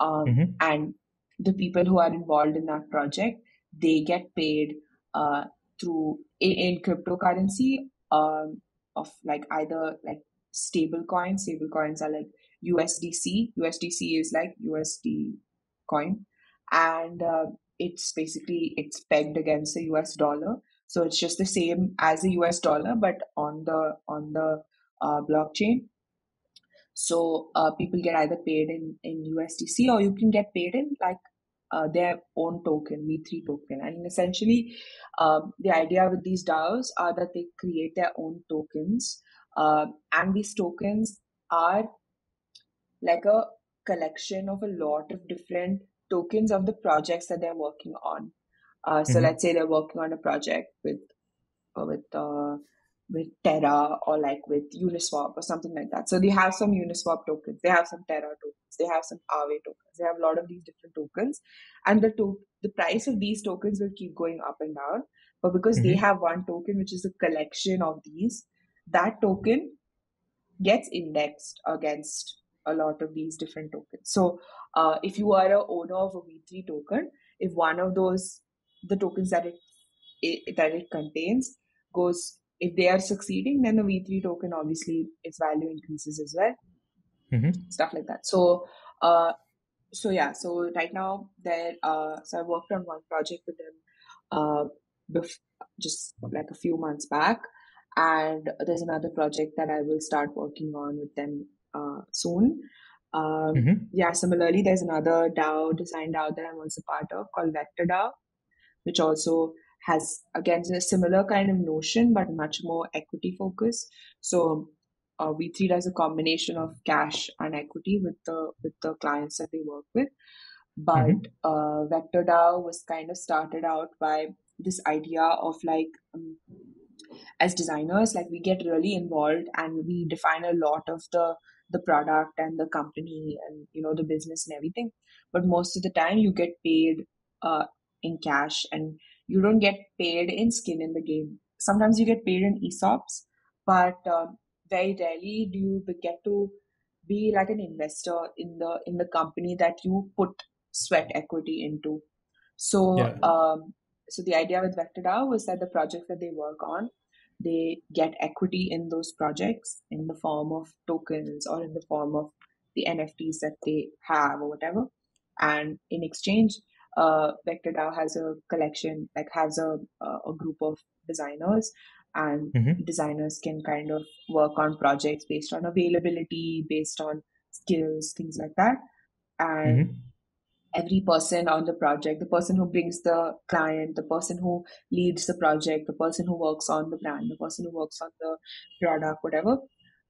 Um, mm-hmm. And the people who are involved in that project, they get paid uh, through in, in cryptocurrency. Um, of like either like stable coins, stable coins are like U S D C. U S D C is like U S D coin. And uh, it's basically, it's pegged against the U S dollar. So it's just the same as the U S dollar, but on the, on the uh, blockchain. So uh, people get either paid in, in U S D C, or you can get paid in like uh, their own token, V three token. And essentially, uh, the idea with these DAOs are that they create their own tokens. Uh, and these tokens are like a collection of a lot of different tokens of the projects that they're working on. Uh, so mm-hmm. let's say they're working on a project with with uh, with Terra or like with Uniswap or something like that. So they have some Uniswap tokens, they have some Terra tokens, they have some Aave tokens, they have a lot of these different tokens. And the to- the price of these tokens will keep going up and down. But because mm-hmm. they have one token, which is a collection of these, that token gets indexed against a lot of these different tokens. So uh, if you are an owner of a V three token, if one of those, the tokens that it, it that it contains goes, if they are succeeding, then the V three token, obviously its value increases as well, mm-hmm. stuff like that. So, uh, so yeah, so right now there, uh, so I worked on one project with them uh, bef- just like a few months back. And there's another project that I will start working on with them uh, soon. Um, mm-hmm. Yeah, similarly, there's another DAO, design DAO that I'm also part of called VectorDAO, which also has, again, a similar kind of notion, but much more equity focus. So uh, V three does a combination of cash and equity with the with the clients that they work with. But mm-hmm. uh, VectorDAO was kind of started out by this idea of like, um, as designers, like we get really involved and we define a lot of the the product and the company and, you know, the business and everything. But most of the time you get paid uh, in cash and you don't get paid in skin in the game. Sometimes you get paid in E SOPs, but um, very rarely do you get to be like an investor in the in the company that you put sweat equity into. So yeah. um, so the idea with VectorDAO was that the projects that they work on, they get equity in those projects in the form of tokens or in the form of the N F Ts that they have or whatever. And in exchange, uh, VectorDAO has a collection, like has a, a group of designers, and mm-hmm. designers can kind of work on projects based on availability, based on skills, things like that. And mm-hmm. every person on the project, the person who brings the client, the person who leads the project, the person who works on the brand, the person who works on the product, whatever,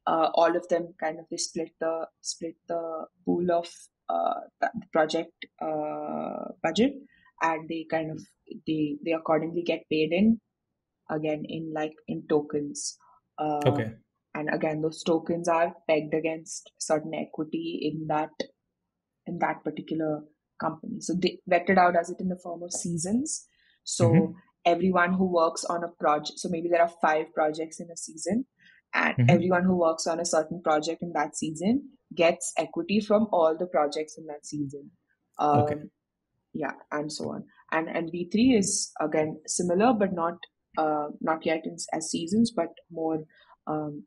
uh, all of them kind of they split the split the pool of uh, the project uh, budget, and they kind of they they accordingly get paid in again in like in tokens. Uh, okay. And again, those tokens are pegged against certain equity in that in that particular company. So they, VectorDAO does it in the form of seasons. So mm-hmm. everyone who works on a project, so maybe there are five projects in a season, and mm-hmm. everyone who works on a certain project in that season gets equity from all the projects in that season. Um, okay. Yeah, and so on. And and V three is again similar, but not uh, not yet in, as seasons, but more um,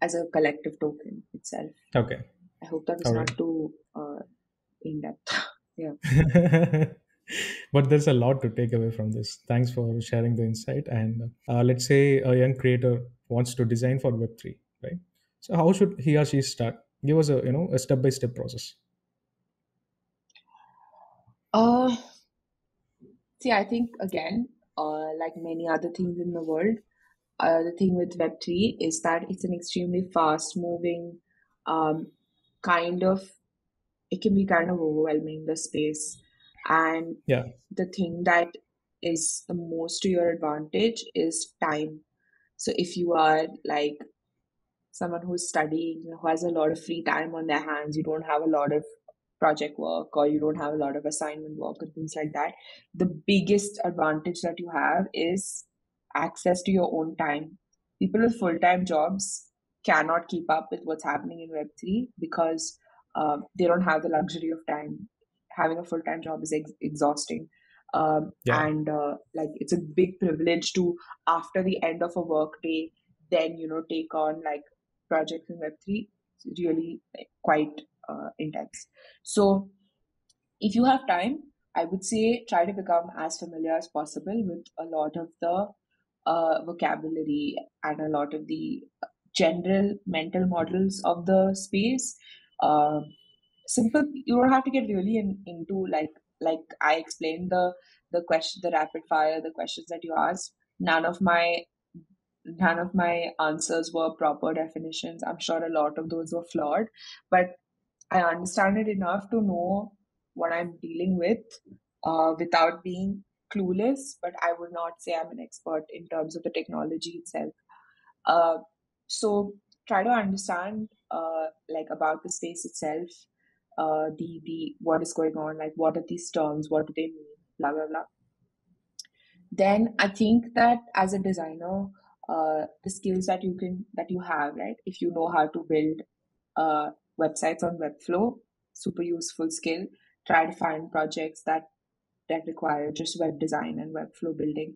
as a collective token itself. Okay. I hope that is all not right. too uh, in depth. Yeah. But there's a lot to take away from this. Thanks for sharing the insight. And uh, let's say a young creator wants to design for web three, right? So how should he or she start? Give us a, you know, a step-by-step process. Uh, see, I think again, uh, like many other things in the world, uh, the thing with web three is that it's an extremely fast moving um, kind of, it can be kind of overwhelming, the space. And yeah. the thing that is the most to your advantage is time. So if you are like someone who's studying, who has a lot of free time on their hands, you don't have a lot of project work or you don't have a lot of assignment work and things like that, the biggest advantage that you have is access to your own time. People with full-time jobs cannot keep up with what's happening in web three because Um, they don't have the luxury of time. Having a full-time job is ex- exhausting. Um, yeah. And uh, like it's a big privilege to, after the end of a work day, then, you know, take on like projects in web three. It's really like, quite uh, intense. So if you have time, I would say try to become as familiar as possible with a lot of the uh, vocabulary and a lot of the general mental models of the space. Uh, simple, you don't have to get really in, into like like I explained the the question, the rapid fire, the questions that you asked, none of my none of my answers were proper definitions. I'm sure a lot of those were flawed, but I understand it enough to know what I'm dealing with uh, without being clueless, but I would not say I'm an expert in terms of the technology itself. Uh, so try to understand uh, like about the space itself, uh, the the what is going on, like what are these terms, what do they mean, blah, blah, blah. Then I think that as a designer, uh, the skills that you can that you have, right? If you know how to build uh, websites on Webflow, super useful skill. Try to find projects that that require just web design and Webflow building.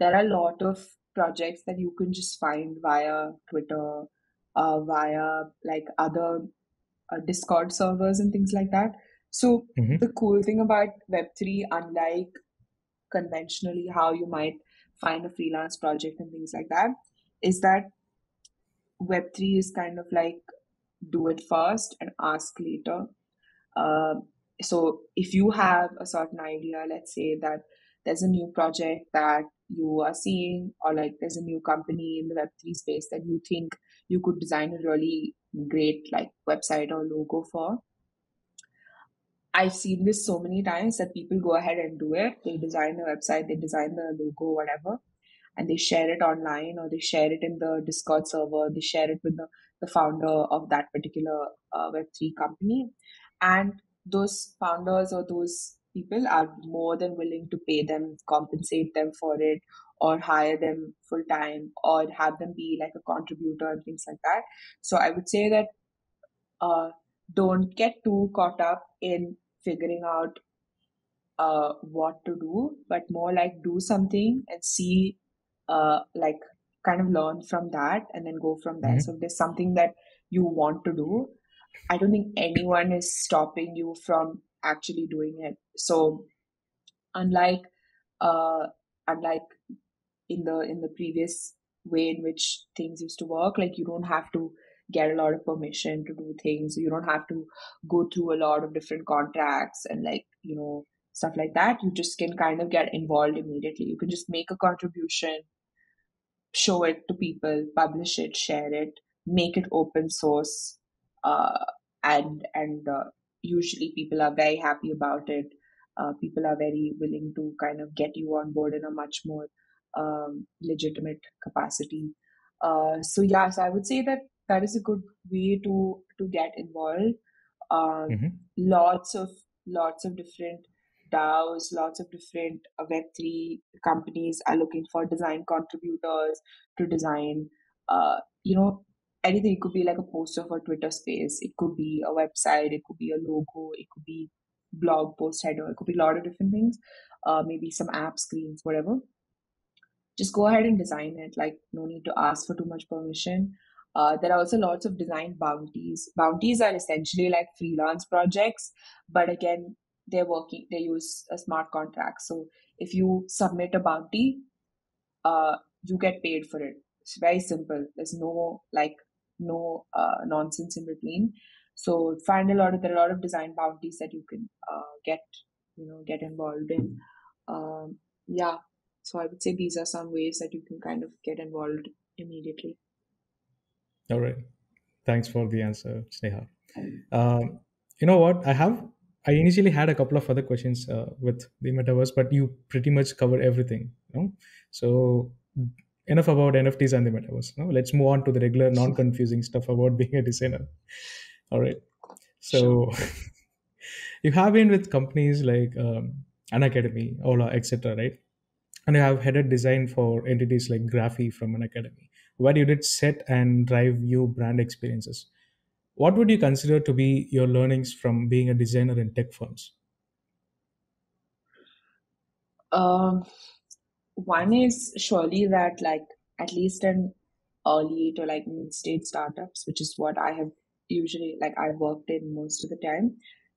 There are a lot of projects that you can just find via Twitter, uh, via like other uh, Discord servers and things like that. So mm-hmm. the cool thing about web three, unlike conventionally how you might find a freelance project and things like that, is that web three is kind of like do it first and ask later. Uh, so if you have a certain idea, let's say that there's a new project that you are seeing, or like there's a new company in the web three space that you think you could design a really great like website or logo for. I've seen this so many times that people go ahead and do it. They design the website, they design the logo, whatever, and they share it online, or they share it in the Discord server. They share it with the, the founder of that particular uh, web three company. And those founders or those people are more than willing to pay them, compensate them for it, or hire them full time, or have them be like a contributor and things like that. So I would say that uh, don't get too caught up in figuring out uh, what to do, but more like do something and see, uh, like kind of learn from that and then go from there. Mm-hmm. So if there's something that you want to do, I don't think anyone is stopping you from actually doing it. So unlike uh, unlike in the in the previous way in which things used to work, like you don't have to get a lot of permission to do things. You don't have to go through a lot of different contracts and like, you know, stuff like that. You just can kind of get involved immediately. You can just make a contribution, show it to people, publish it, share it, make it open source. Uh, and and uh, usually people are very happy about it. Uh, people are very willing to kind of get you on board in a much more um, legitimate capacity. Uh, so yeah, so I would say that that is a good way to to get involved. Um, mm-hmm. Lots of lots of different DAOs, lots of different uh, web three companies are looking for design contributors to design. Uh, you know. Anything. It could be like a poster for Twitter space. It could be a website. It could be a logo. It could be blog post header. It could be a lot of different things. Uh, maybe some app screens, whatever. Just go ahead and design it. Like no need to ask for too much permission. Uh, there are also lots of design bounties. Bounties are essentially like freelance projects, but again, they're working. They use a smart contract. So if you submit a bounty, uh, you get paid for it. It's very simple. There's no like. no uh, nonsense in between. So find a lot of, there are a lot of design bounties that you can uh, get, you know, get involved in. Um, yeah. So I would say these are some ways that you can kind of get involved immediately. All right. Thanks for the answer, Sneha. Um, you know what? I have, I initially had a couple of other questions uh, with the metaverse, but you pretty much covered everything, you know? So enough about N F Ts and the metaverse. No? Let's move on to the regular, non-confusing stuff about being a designer. All right. So sure. You have been with companies like um, Unacademy, Ola, et cetera, right? And you have headed design for entities like Graphy from Unacademy, where you did set and drive new brand experiences. What would you consider to be your learnings from being a designer in tech firms? Um. One is surely that, like, at least in early to like mid-stage startups, which is what I have usually, like, I've worked in most of the time,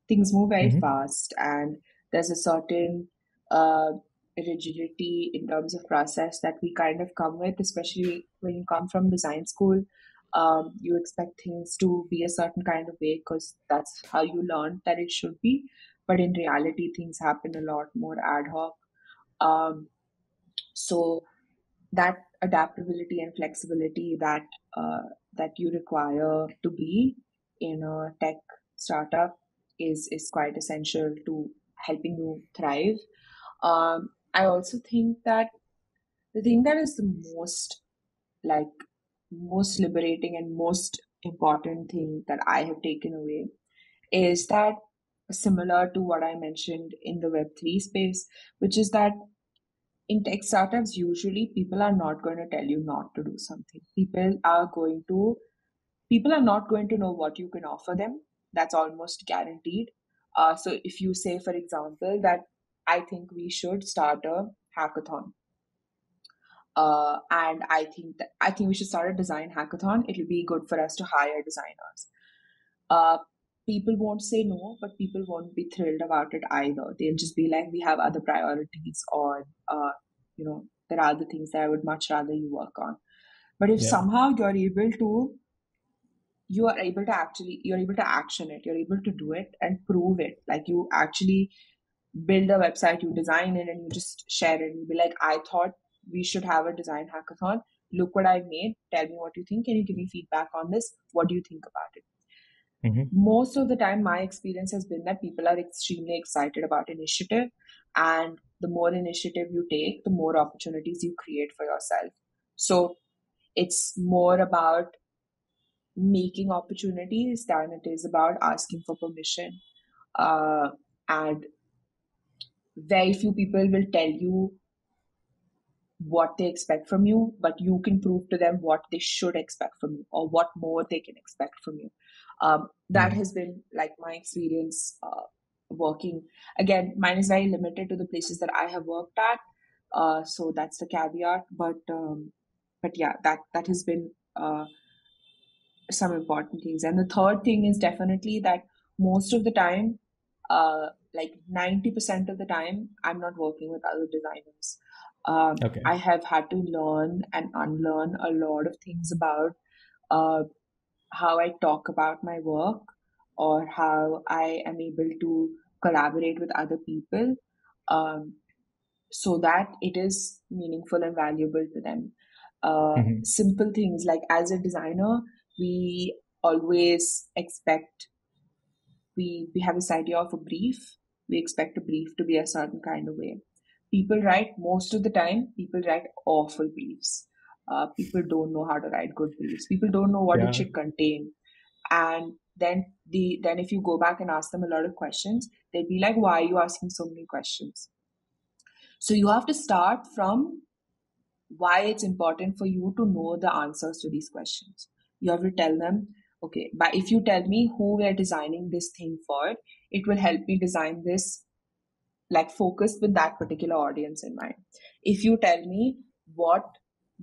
things move very mm-hmm. fast, and there's a certain uh, rigidity in terms of process that we kind of come with, especially when you come from design school. Um, you expect things to be a certain kind of way because that's how you learn that it should be. but in reality, things happen a lot more ad hoc. Um, so that adaptability and flexibility that uh, that you require to be in a tech startup is is quite essential to helping you thrive. Um, I also think that the thing that is the most like most liberating and most important thing that I have taken away is that, similar to what I mentioned in the web three space, which is that in tech startups, usually people are not going to tell you not to do something. People are going to, people are not going to know what you can offer them. That's almost guaranteed. Uh, so if you say, for example, that I think we should start a hackathon. Uh, and I think that I think we should start a design hackathon. It'll be good for us to hire designers. Uh, people won't say no, but people won't be thrilled about it either. They'll just be like, we have other priorities, or, uh, you know, there are other things that I would much rather you work on. But if yeah. somehow you're able to, you are able to actually, you're able to action it, you're able to do it and prove it. Like you actually build a website, you design it, and you just share it. You'll be like, I thought we should have a design hackathon. Look what I made. Tell me what you think. Can you give me feedback on this? What do you think about it? Mm-hmm. Most of the time, my experience has been that people are extremely excited about initiative. And the more initiative you take, the more opportunities you create for yourself. So it's more about making opportunities than it is about asking for permission. Uh, and very few people will tell you what they expect from you, but you can prove to them what they should expect from you, or what more they can expect from you. Um, that has been like my experience uh, working. Again, mine is very limited to the places that I have worked at. Uh, so that's the caveat. But um, but yeah, that, that has been uh, some important things. And the third thing is definitely that most of the time, uh, like ninety percent of the time, I'm not working with other designers. Um, okay. I have had to learn and unlearn a lot of things about uh, how I talk about my work, or how I am able to collaborate with other people um, so that it is meaningful and valuable to them. Uh, mm-hmm. Simple things like, as a designer, we always expect, we, we have this idea of a brief. We expect a brief to be a certain kind of way. People write, most of the time, people write awful briefs. Uh, people don't know how to write good briefs. People don't know what yeah. it should contain. And then the then if you go back and ask them a lot of questions, they'd be like, why are you asking so many questions? So you have to start from why it's important for you to know the answers to these questions. You have to tell them, okay, but if you tell me who we're designing this thing for, it will help me design this, like focused with that particular audience in mind. If you tell me what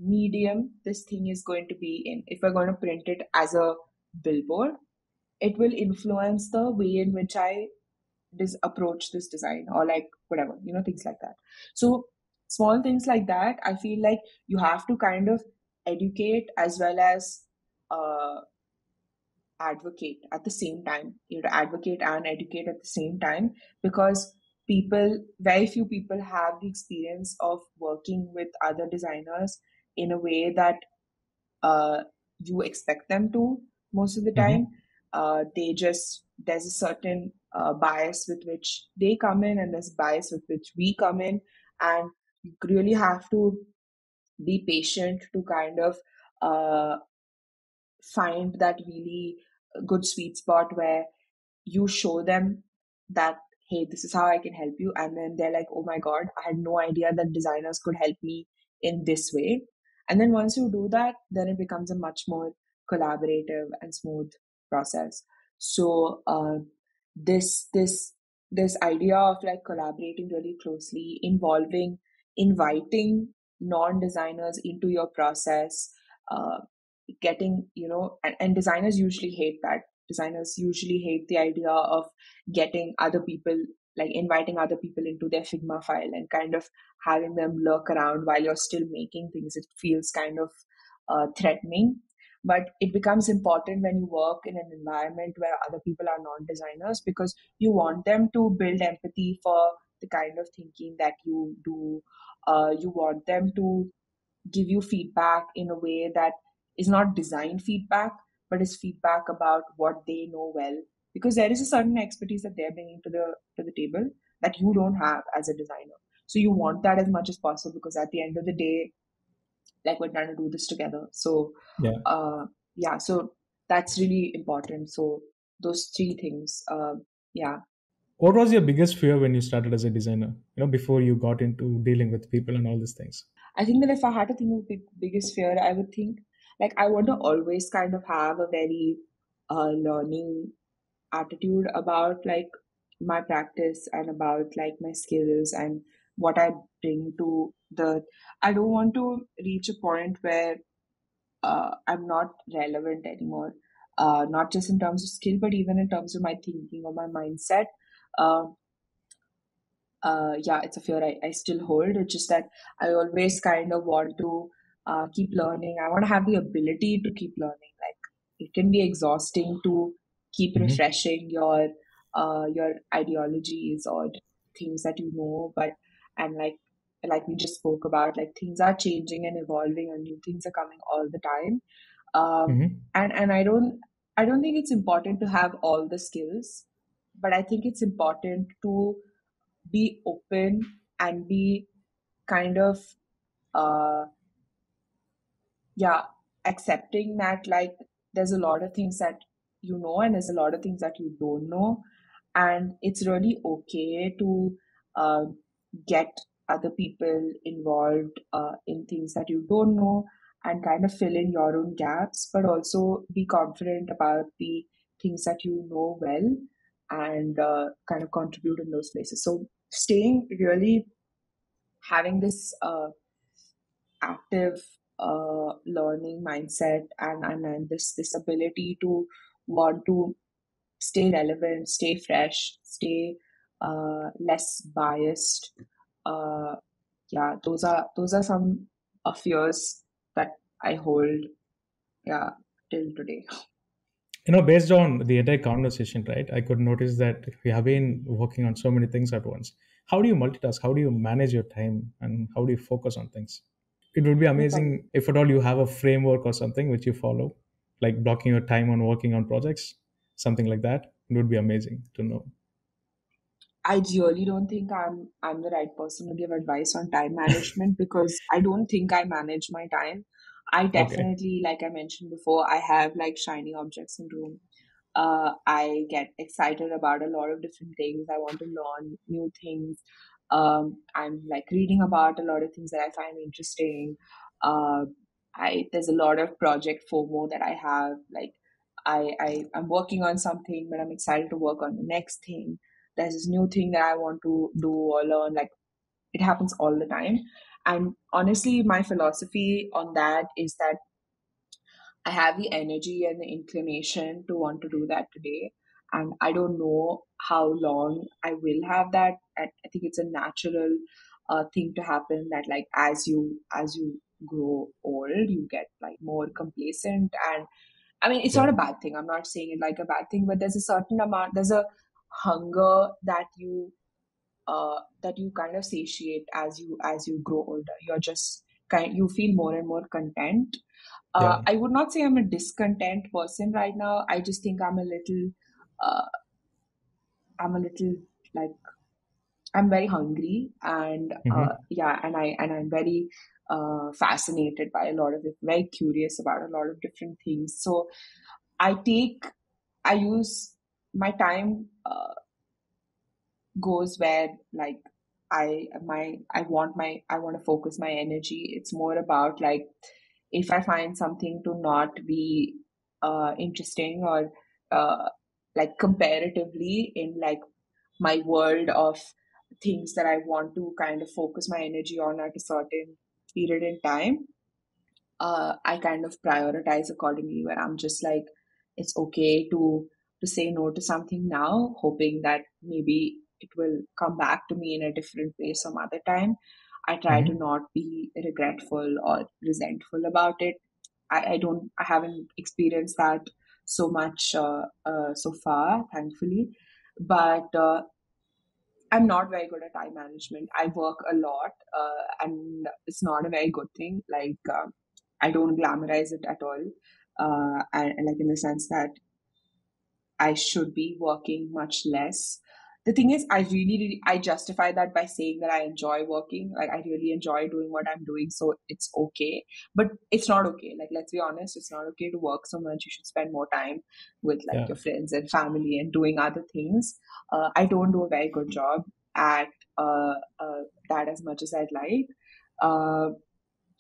medium this thing is going to be in, if we're going to print it as a billboard, it will influence the way in which I dis- approach this design, or like whatever, you know, things like that. So small things like that, I feel like you have to kind of educate as well as uh, advocate at the same time. You have to advocate and educate at the same time, because people, very few people have the experience of working with other designers in a way that uh, you expect them to most of the time. Mm-hmm. Uh, they just, there's a certain uh, bias with which they come in, and there's bias with which we come in. And you really have to be patient to kind of uh, find that really good sweet spot where you show them that, hey, this is how I can help you. And then they're like, oh my God, I had no idea that designers could help me in this way. And then once you do that, then it becomes a much more collaborative and smooth process. So uh, this this this idea of like collaborating really closely, involving, inviting non-designers into your process, uh, getting, you know, and, and designers usually hate that. Designers usually hate the idea of getting other people, like inviting other people into their Figma file and kind of having them lurk around while you're still making things. It feels kind of uh, threatening. But it becomes important when you work in an environment where other people are non-designers, because you want them to build empathy for the kind of thinking that you do. Uh, you want them to give you feedback in a way that is not design feedback, but is feedback about what they know well, because there is a certain expertise that they're bringing to the to the table that you don't have as a designer. So you want that as much as possible, because at the end of the day, like, we're trying to do this together. So yeah, uh, yeah so that's really important. So those three things. Uh, yeah. What was your biggest fear when you started as a designer, you know, before you got into dealing with people and all these things? I think that if I had to think of the biggest fear, I would think, like, I want to always kind of have a very uh, learning attitude about, like, my practice and about, like, my skills and what I bring to the... I don't want to reach a point where uh, I'm not relevant anymore, uh, not just in terms of skill, but even in terms of my thinking or my mindset. Uh, uh, yeah, it's a fear I, I still hold. It's just that I always kind of want to uh, keep learning. I want to have the ability to keep learning. Like, it can be exhausting to keep mm-hmm. refreshing your uh, your ideologies or things that you know, but and like like we just spoke about, like, things are changing and evolving and new things are coming all the time. Um, mm-hmm. And and I don't I don't think it's important to have all the skills, but I think it's important to be open and be kind of, uh, yeah, accepting that, like, there's a lot of things that you know and there's a lot of things that you don't know. And it's really okay to uh, get other people involved uh, in things that you don't know and kind of fill in your own gaps, but also be confident about the things that you know well and uh, kind of contribute in those places. So staying really having this uh, active uh, learning mindset and, and, and this, this ability to want to stay relevant, stay fresh, stay uh, less biased. Uh, yeah, those are those are some uh, fears that I hold, yeah, till today. You know, based on the entire conversation, right, I could notice that we have been working on so many things at once. How do you multitask? How do you manage your time? And how do you focus on things? It would be amazing if at all you have a framework or something which you follow, like blocking your time on working on projects, something like that. It would be amazing to know. I really don't think I'm I'm the right person to give advice on time management because I don't think I manage my time. I definitely, okay. like I mentioned before, I have like shiny object syndrome. Uh, I get excited about a lot of different things. I want to learn new things. Um, I'm like reading about a lot of things that I find interesting. Uh, I there's a lot of project FOMO that I have. Like I, I I'm working on something, but I'm excited to work on the next thing. There's this new thing that I want to do or learn. Like it happens all the time. And honestly, my philosophy on that is that I have the energy and the inclination to want to do that today. And I don't know how long I will have that. I think it's a natural uh, thing to happen that like as you as you grow old, you get like more complacent. And I mean, it's yeah. not a bad thing. I'm not saying it like a bad thing, but there's a certain amount, there's a hunger that you Uh, that you kind of satiate as you as you grow older. You're just kind you feel more and more content. Uh, yeah. I would not say I'm a discontent person right now. I just think I'm a little, uh, I'm a little like I'm very hungry and mm-hmm. uh, yeah, and I and I'm very uh, fascinated by a lot of it. Very curious about a lot of different things. So I take I use my time. Uh, goes where like I my I want my I want to focus my energy. It's more about like if I find something to not be uh interesting or uh like comparatively in like my world of things that I want to kind of focus my energy on at a certain period in time, uh I kind of prioritize accordingly, where I'm just like it's okay to to say no to something now, hoping that maybe it will come back to me in a different way some other time. I try mm-hmm. to not be regretful or resentful about it. I, I don't, I haven't experienced that so much uh, uh, so far, thankfully. But uh, I'm not very good at time management. I work a lot, uh, and it's not a very good thing. Like, uh, I don't glamorize it at all. Uh, and, and like in the sense that I should be working much less. The thing is, I really, really, I justify that by saying that I enjoy working. Like, I really enjoy doing what I'm doing, so it's okay. But it's not okay. Like, let's be honest, it's not okay to work so much. You should spend more time with like yeah. your friends and family and doing other things. Uh, I don't do a very good job at uh, uh, that as much as I'd like. Uh,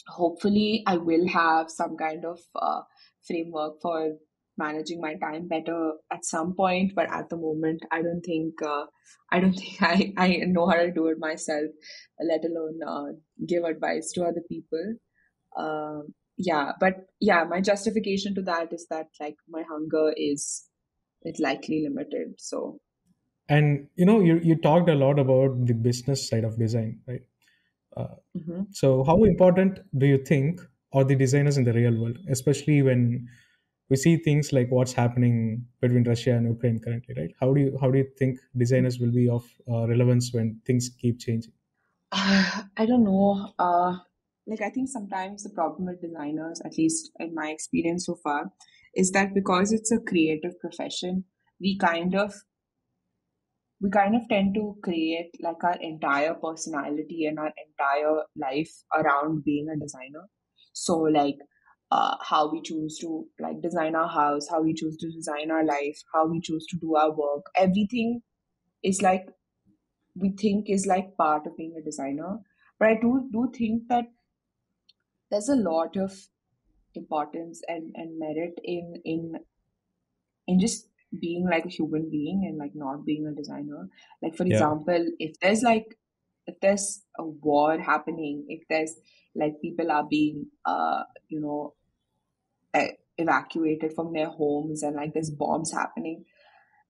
hopefully, I will have some kind of uh, framework for managing my time better at some point, but at the moment, I don't think uh, I don't think I, I know how to do it myself, let alone uh, give advice to other people. Um, yeah, but yeah, my justification to that is that like my hunger is it's likely limited. So, and you know, you you talked a lot about the business side of design, right? Uh, mm-hmm. So, how important do you think are the designers in the real world, especially when we see things like what's happening between Russia and Ukraine currently, right? How do you how do you think designers will be of uh, relevance when things keep changing? Uh, I don't know. Uh, like I think sometimes the problem with designers, at least in my experience so far, is that because it's a creative profession, we kind of we kind of tend to create like our entire personality and our entire life around being a designer. So like. Uh, how we choose to like design our house, how we choose to design our life, how we choose to do our work. Everything is like, we think is like part of being a designer. But I do, do think that there's a lot of importance and, and merit in, in, in just being like a human being and like not being a designer. Like for yeah. example, if there's like, if there's a war happening, if there's like people are being, uh, you know, evacuated from their homes and like there's bombs happening.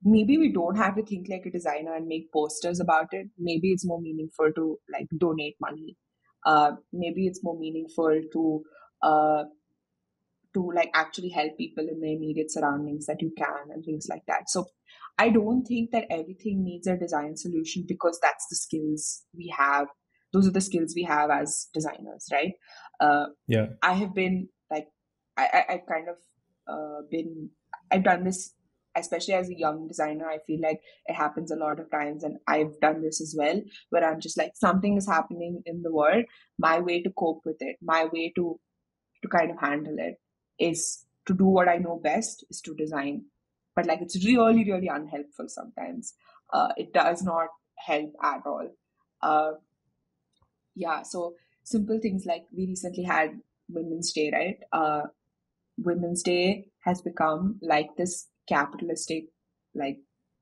Maybe we don't have to think like a designer and make posters about it. Maybe it's more meaningful to like donate money. Uh, maybe it's more meaningful to uh, to like actually help people in their immediate surroundings that you can and things like that. So I don't think that everything needs a design solution because that's the skills we have. Those are the skills we have as designers, right? Uh, yeah. I have been like, I, I, I've kind of uh, been, I've done this, especially as a young designer. I feel like it happens a lot of times, and I've done this as well, where I'm just like, something is happening in the world. My way to cope with it, my way to, to kind of handle it is to do what I know best, is to design. But like, it's really, really unhelpful sometimes. Uh, it does not help at all. Uh, Yeah, so simple things like we recently had Women's Day, right? Uh, Women's Day has become like this capitalistic, like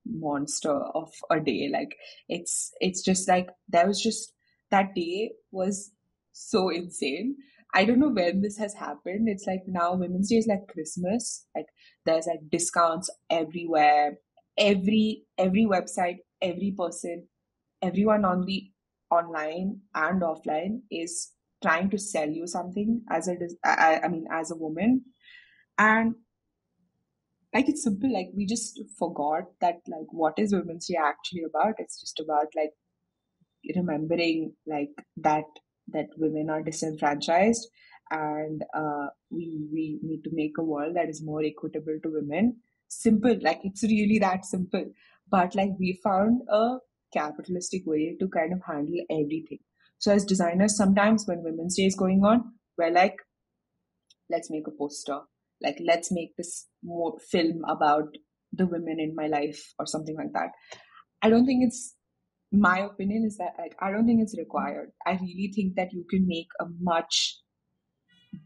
monster of a day. Like it's it's just like that was just that day was so insane. I don't know when this has happened. It's like now Women's Day is like Christmas. Like there's like discounts everywhere, every every website, every person, everyone on the online and offline is trying to sell you something as a, I, I mean, as a woman. And like, it's simple. Like we just forgot that, like, what is Women's Day actually about? It's just about like remembering like that, that women are disenfranchised and uh, we, we need to make a world that is more equitable to women. Simple. Like it's really that simple, but like we found a capitalistic way to kind of handle everything. So as designers, sometimes when Women's Day is going on, we're like, let's make a poster, like let's make this more film about the women in my life or something like that. I don't think it's, my opinion is that like I don't think it's required. I really think that you can make a much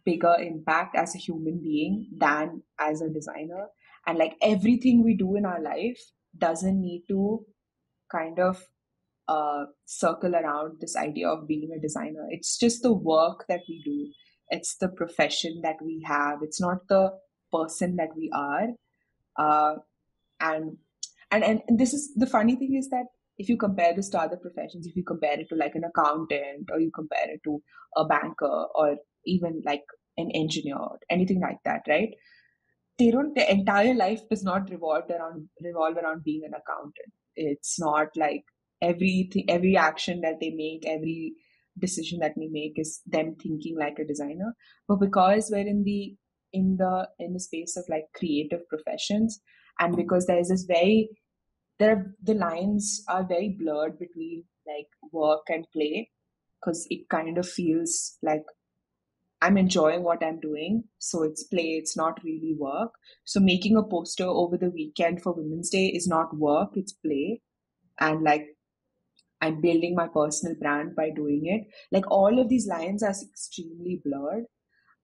bigger impact as a human being than as a designer. And like everything we do in our life doesn't need to kind of uh, circle around this idea of being a designer. It's just the work that we do. It's the profession that we have. It's not the person that we are. Uh, and, and, and this is the funny thing is that if you compare this to other professions, if you compare it to like an accountant or you compare it to a banker or even like an engineer, anything like that, right? They don't, their entire life does not revolve around revolve around being an accountant. It's not like everything, every action that they make, every decision that we make is them thinking like a designer. But because we're in the in the in the space of like creative professions, and because there is this very there the lines are very blurred between like work and play, because it kind of feels like I'm enjoying what I'm doing, so it's play, it's not really work. So making a poster over the weekend for Women's Day is not work, it's play. And like I'm building my personal brand by doing it. Like all of these lines are extremely blurred,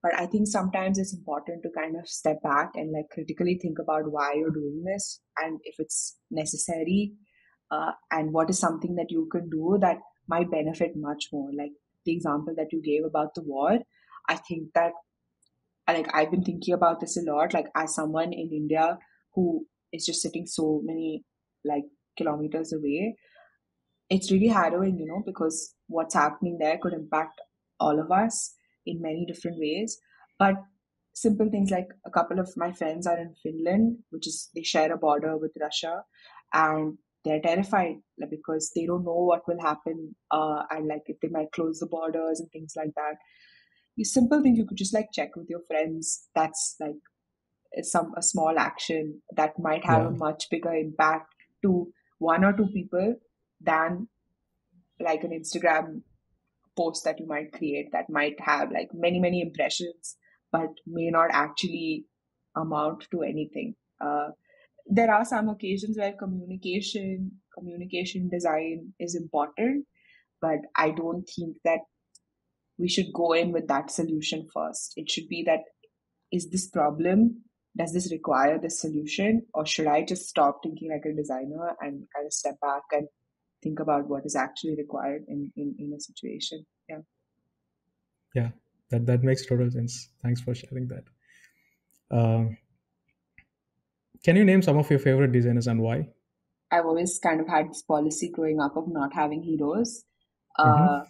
but I think sometimes it's important to kind of step back and like critically think about why you're doing this, and if it's necessary, uh, and what is something that you can do that might benefit much more. Like the example that you gave about the war, I think that like I've been thinking about this a lot, like as someone in India who is just sitting so many like kilometers away. It's really harrowing, you know, because what's happening there could impact all of us in many different ways. But simple things like a couple of my friends are in Finland, which is they share a border with Russia, and they're terrified because they don't know what will happen, uh, and like if they might close the borders and things like that. You simple thing you could just like check with your friends. That's like some a small action that might have yeah. a much bigger impact to one or two people than like an Instagram post that you might create that might have like many, many impressions, but may not actually amount to anything. Uh, there are some occasions where communication, communication design is important, but I don't think that we should go in with that solution first. It should be that, is this problem, does this require this solution? Or should I just stop thinking like a designer and kind of step back and think about what is actually required in, in, in a situation. Yeah. Yeah, that, that makes total sense. Thanks for sharing that. Uh, can you name some of your favorite designers and why? I've always kind of had this policy growing up of not having heroes. Uh, mm-hmm.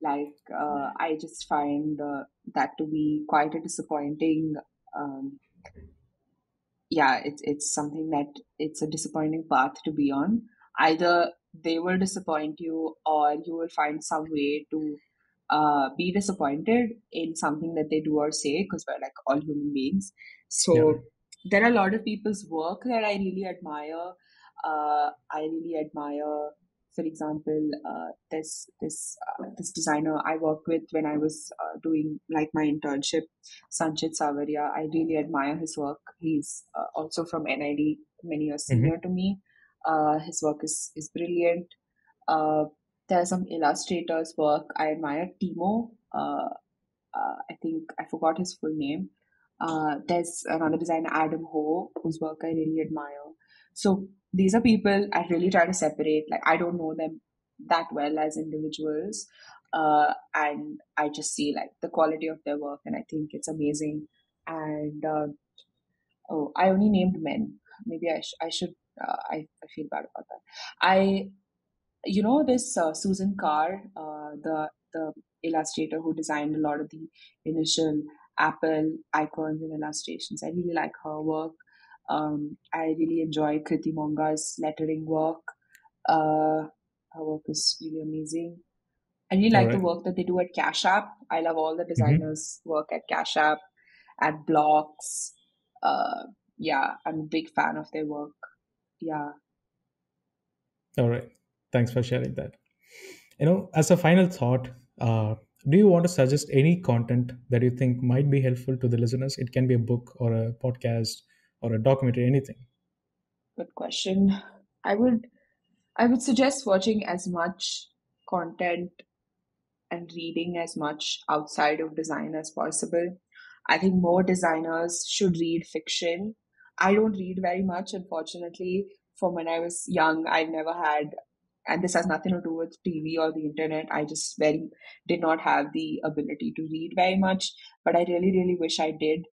Like, uh, I just find uh, that to be quite a disappointing, um, yeah, it, it's something that it's a disappointing path to be on. Either they will disappoint you, or you will find some way to uh, be disappointed in something that they do or say, because we're like all human beings. So yeah. There are a lot of people's work that I really admire. Uh, I really admire, for example, uh, this this uh, this designer I worked with when I was uh, doing like my internship, Sanchit Savaria. I really admire his work. He's uh, also from N I D, many years senior mm-hmm. to me. Uh, his work is, is brilliant. Uh, there are some illustrators' work I admire. Timo, uh, uh, I think I forgot his full name. Uh, there's another designer, Adam Ho, whose work I really admire. So these are people I really try to separate. Like I don't know them that well as individuals, uh, and I just see like the quality of their work, and I think it's amazing. And uh, oh, I only named men. Maybe I sh- I should. Uh, I, I feel bad about that. I, you know, this uh, Susan Carr, uh, the the illustrator who designed a lot of the initial Apple icons and illustrations. I really like her work. Um, I really enjoy Kriti Monga's lettering work. Uh, her work is really amazing. I really like all right. the work that they do at Cash App. I love all the designers' mm-hmm. work at Cash App, at Blocks. Uh, yeah, I'm a big fan of their work. Yeah. All right. Thanks for sharing that. You know, as a final thought, uh, do you want to suggest any content that you think might be helpful to the listeners? It can be a book or a podcast or a documentary, anything. Good question. I would, I would suggest watching as much content and reading as much outside of design as possible. I think more designers should read fiction. I don't read very much, unfortunately. From when I was young, I never had, and this has nothing to do with T V or the internet. I just very did not have the ability to read very much, but I really, really wish I did.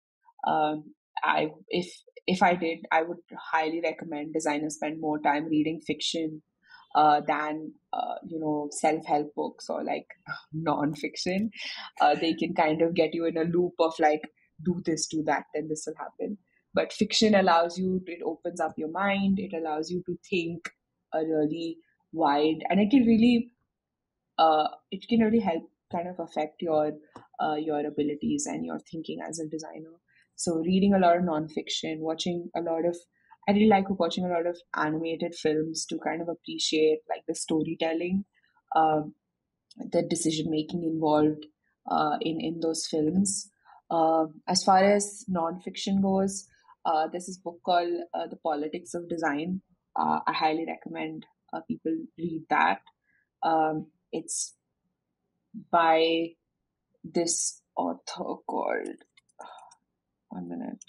Um, I if if I did, I would highly recommend designers spend more time reading fiction, uh, than, uh, you know, self-help books or like non-fiction. Uh, they can kind of get you in a loop of like, do this, do that, then this will happen. But fiction allows you, it opens up your mind. It allows you to think a really wide, and it can really, uh, it can really help kind of affect your, uh, your abilities and your thinking as a designer. So reading a lot of non-fiction, watching a lot of, I really like watching a lot of animated films to kind of appreciate like the storytelling, um, the decision-making involved uh, in, in those films. Uh, as far as non-fiction goes, uh, there's this book called uh, The Politics of Design. Uh, I highly recommend uh, people read that. Um, it's by this author called, one minute.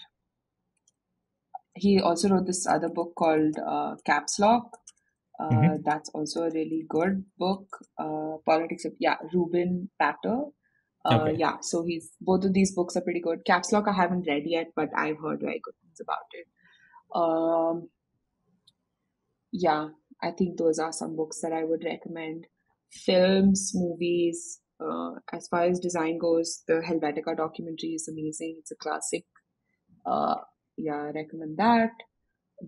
He also wrote this other book called uh, Caps Lock. Uh, mm-hmm. That's also a really good book. Uh, Politics of, yeah, Ruben Patter. Uh, okay. Yeah, so he's, both of these books are pretty good. Caps Lock I haven't read yet, but I've heard very good things about it. Um, yeah, I think those are some books that I would recommend. Films, movies, uh, as far as design goes, the Helvetica documentary is amazing. It's a classic. Uh, yeah, I recommend that.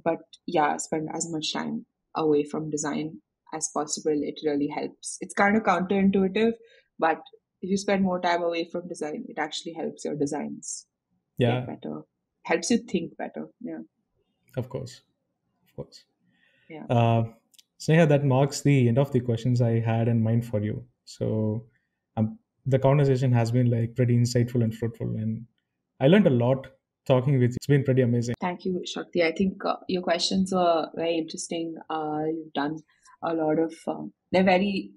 But yeah, spend as much time away from design as possible. It really helps. It's kind of counterintuitive, but if you spend more time away from design, it actually helps your designs yeah. get better. Helps you think better. Yeah. Of course. Of course. Yeah. Uh, Sneha, that marks the end of the questions I had in mind for you. So um, the conversation has been like pretty insightful and fruitful, and I learned a lot talking with you. It's been pretty amazing. Thank you, Shakti. I think uh, your questions were very interesting. Uh, you've done a lot of, um, they're very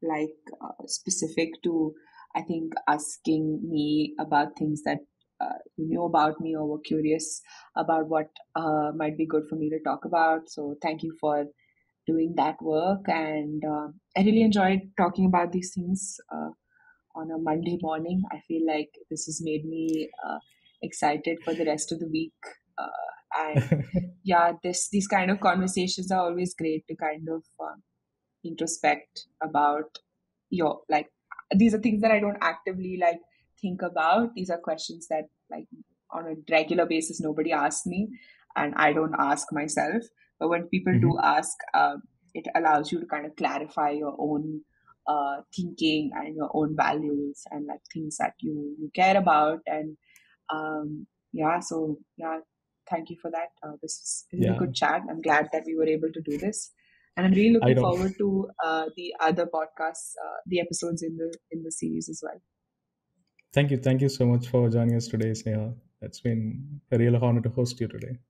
like uh, specific to, I think, asking me about things that uh, you knew about me or were curious about what uh, might be good for me to talk about. So thank you for doing that work. And uh, I really enjoyed talking about these things uh, on a Monday morning. I feel like this has made me uh, excited for the rest of the week. Uh, and yeah, this these kind of conversations are always great to kind of uh, introspect about your, like, these are things that I don't actively like think about. These are questions that like on a regular basis, nobody asks me and I don't ask myself. But when people mm-hmm. do ask, uh, it allows you to kind of clarify your own uh, thinking and your own values and like things that you, you care about. And um, yeah, so yeah, thank you for that. Uh, this is yeah. a good chat. I'm glad that we were able to do this. And I'm really looking forward to uh, the other podcasts, uh, the episodes in the in the series as well. Thank you. Thank you so much for joining us today, Sneha. It's been a real honor to host you today.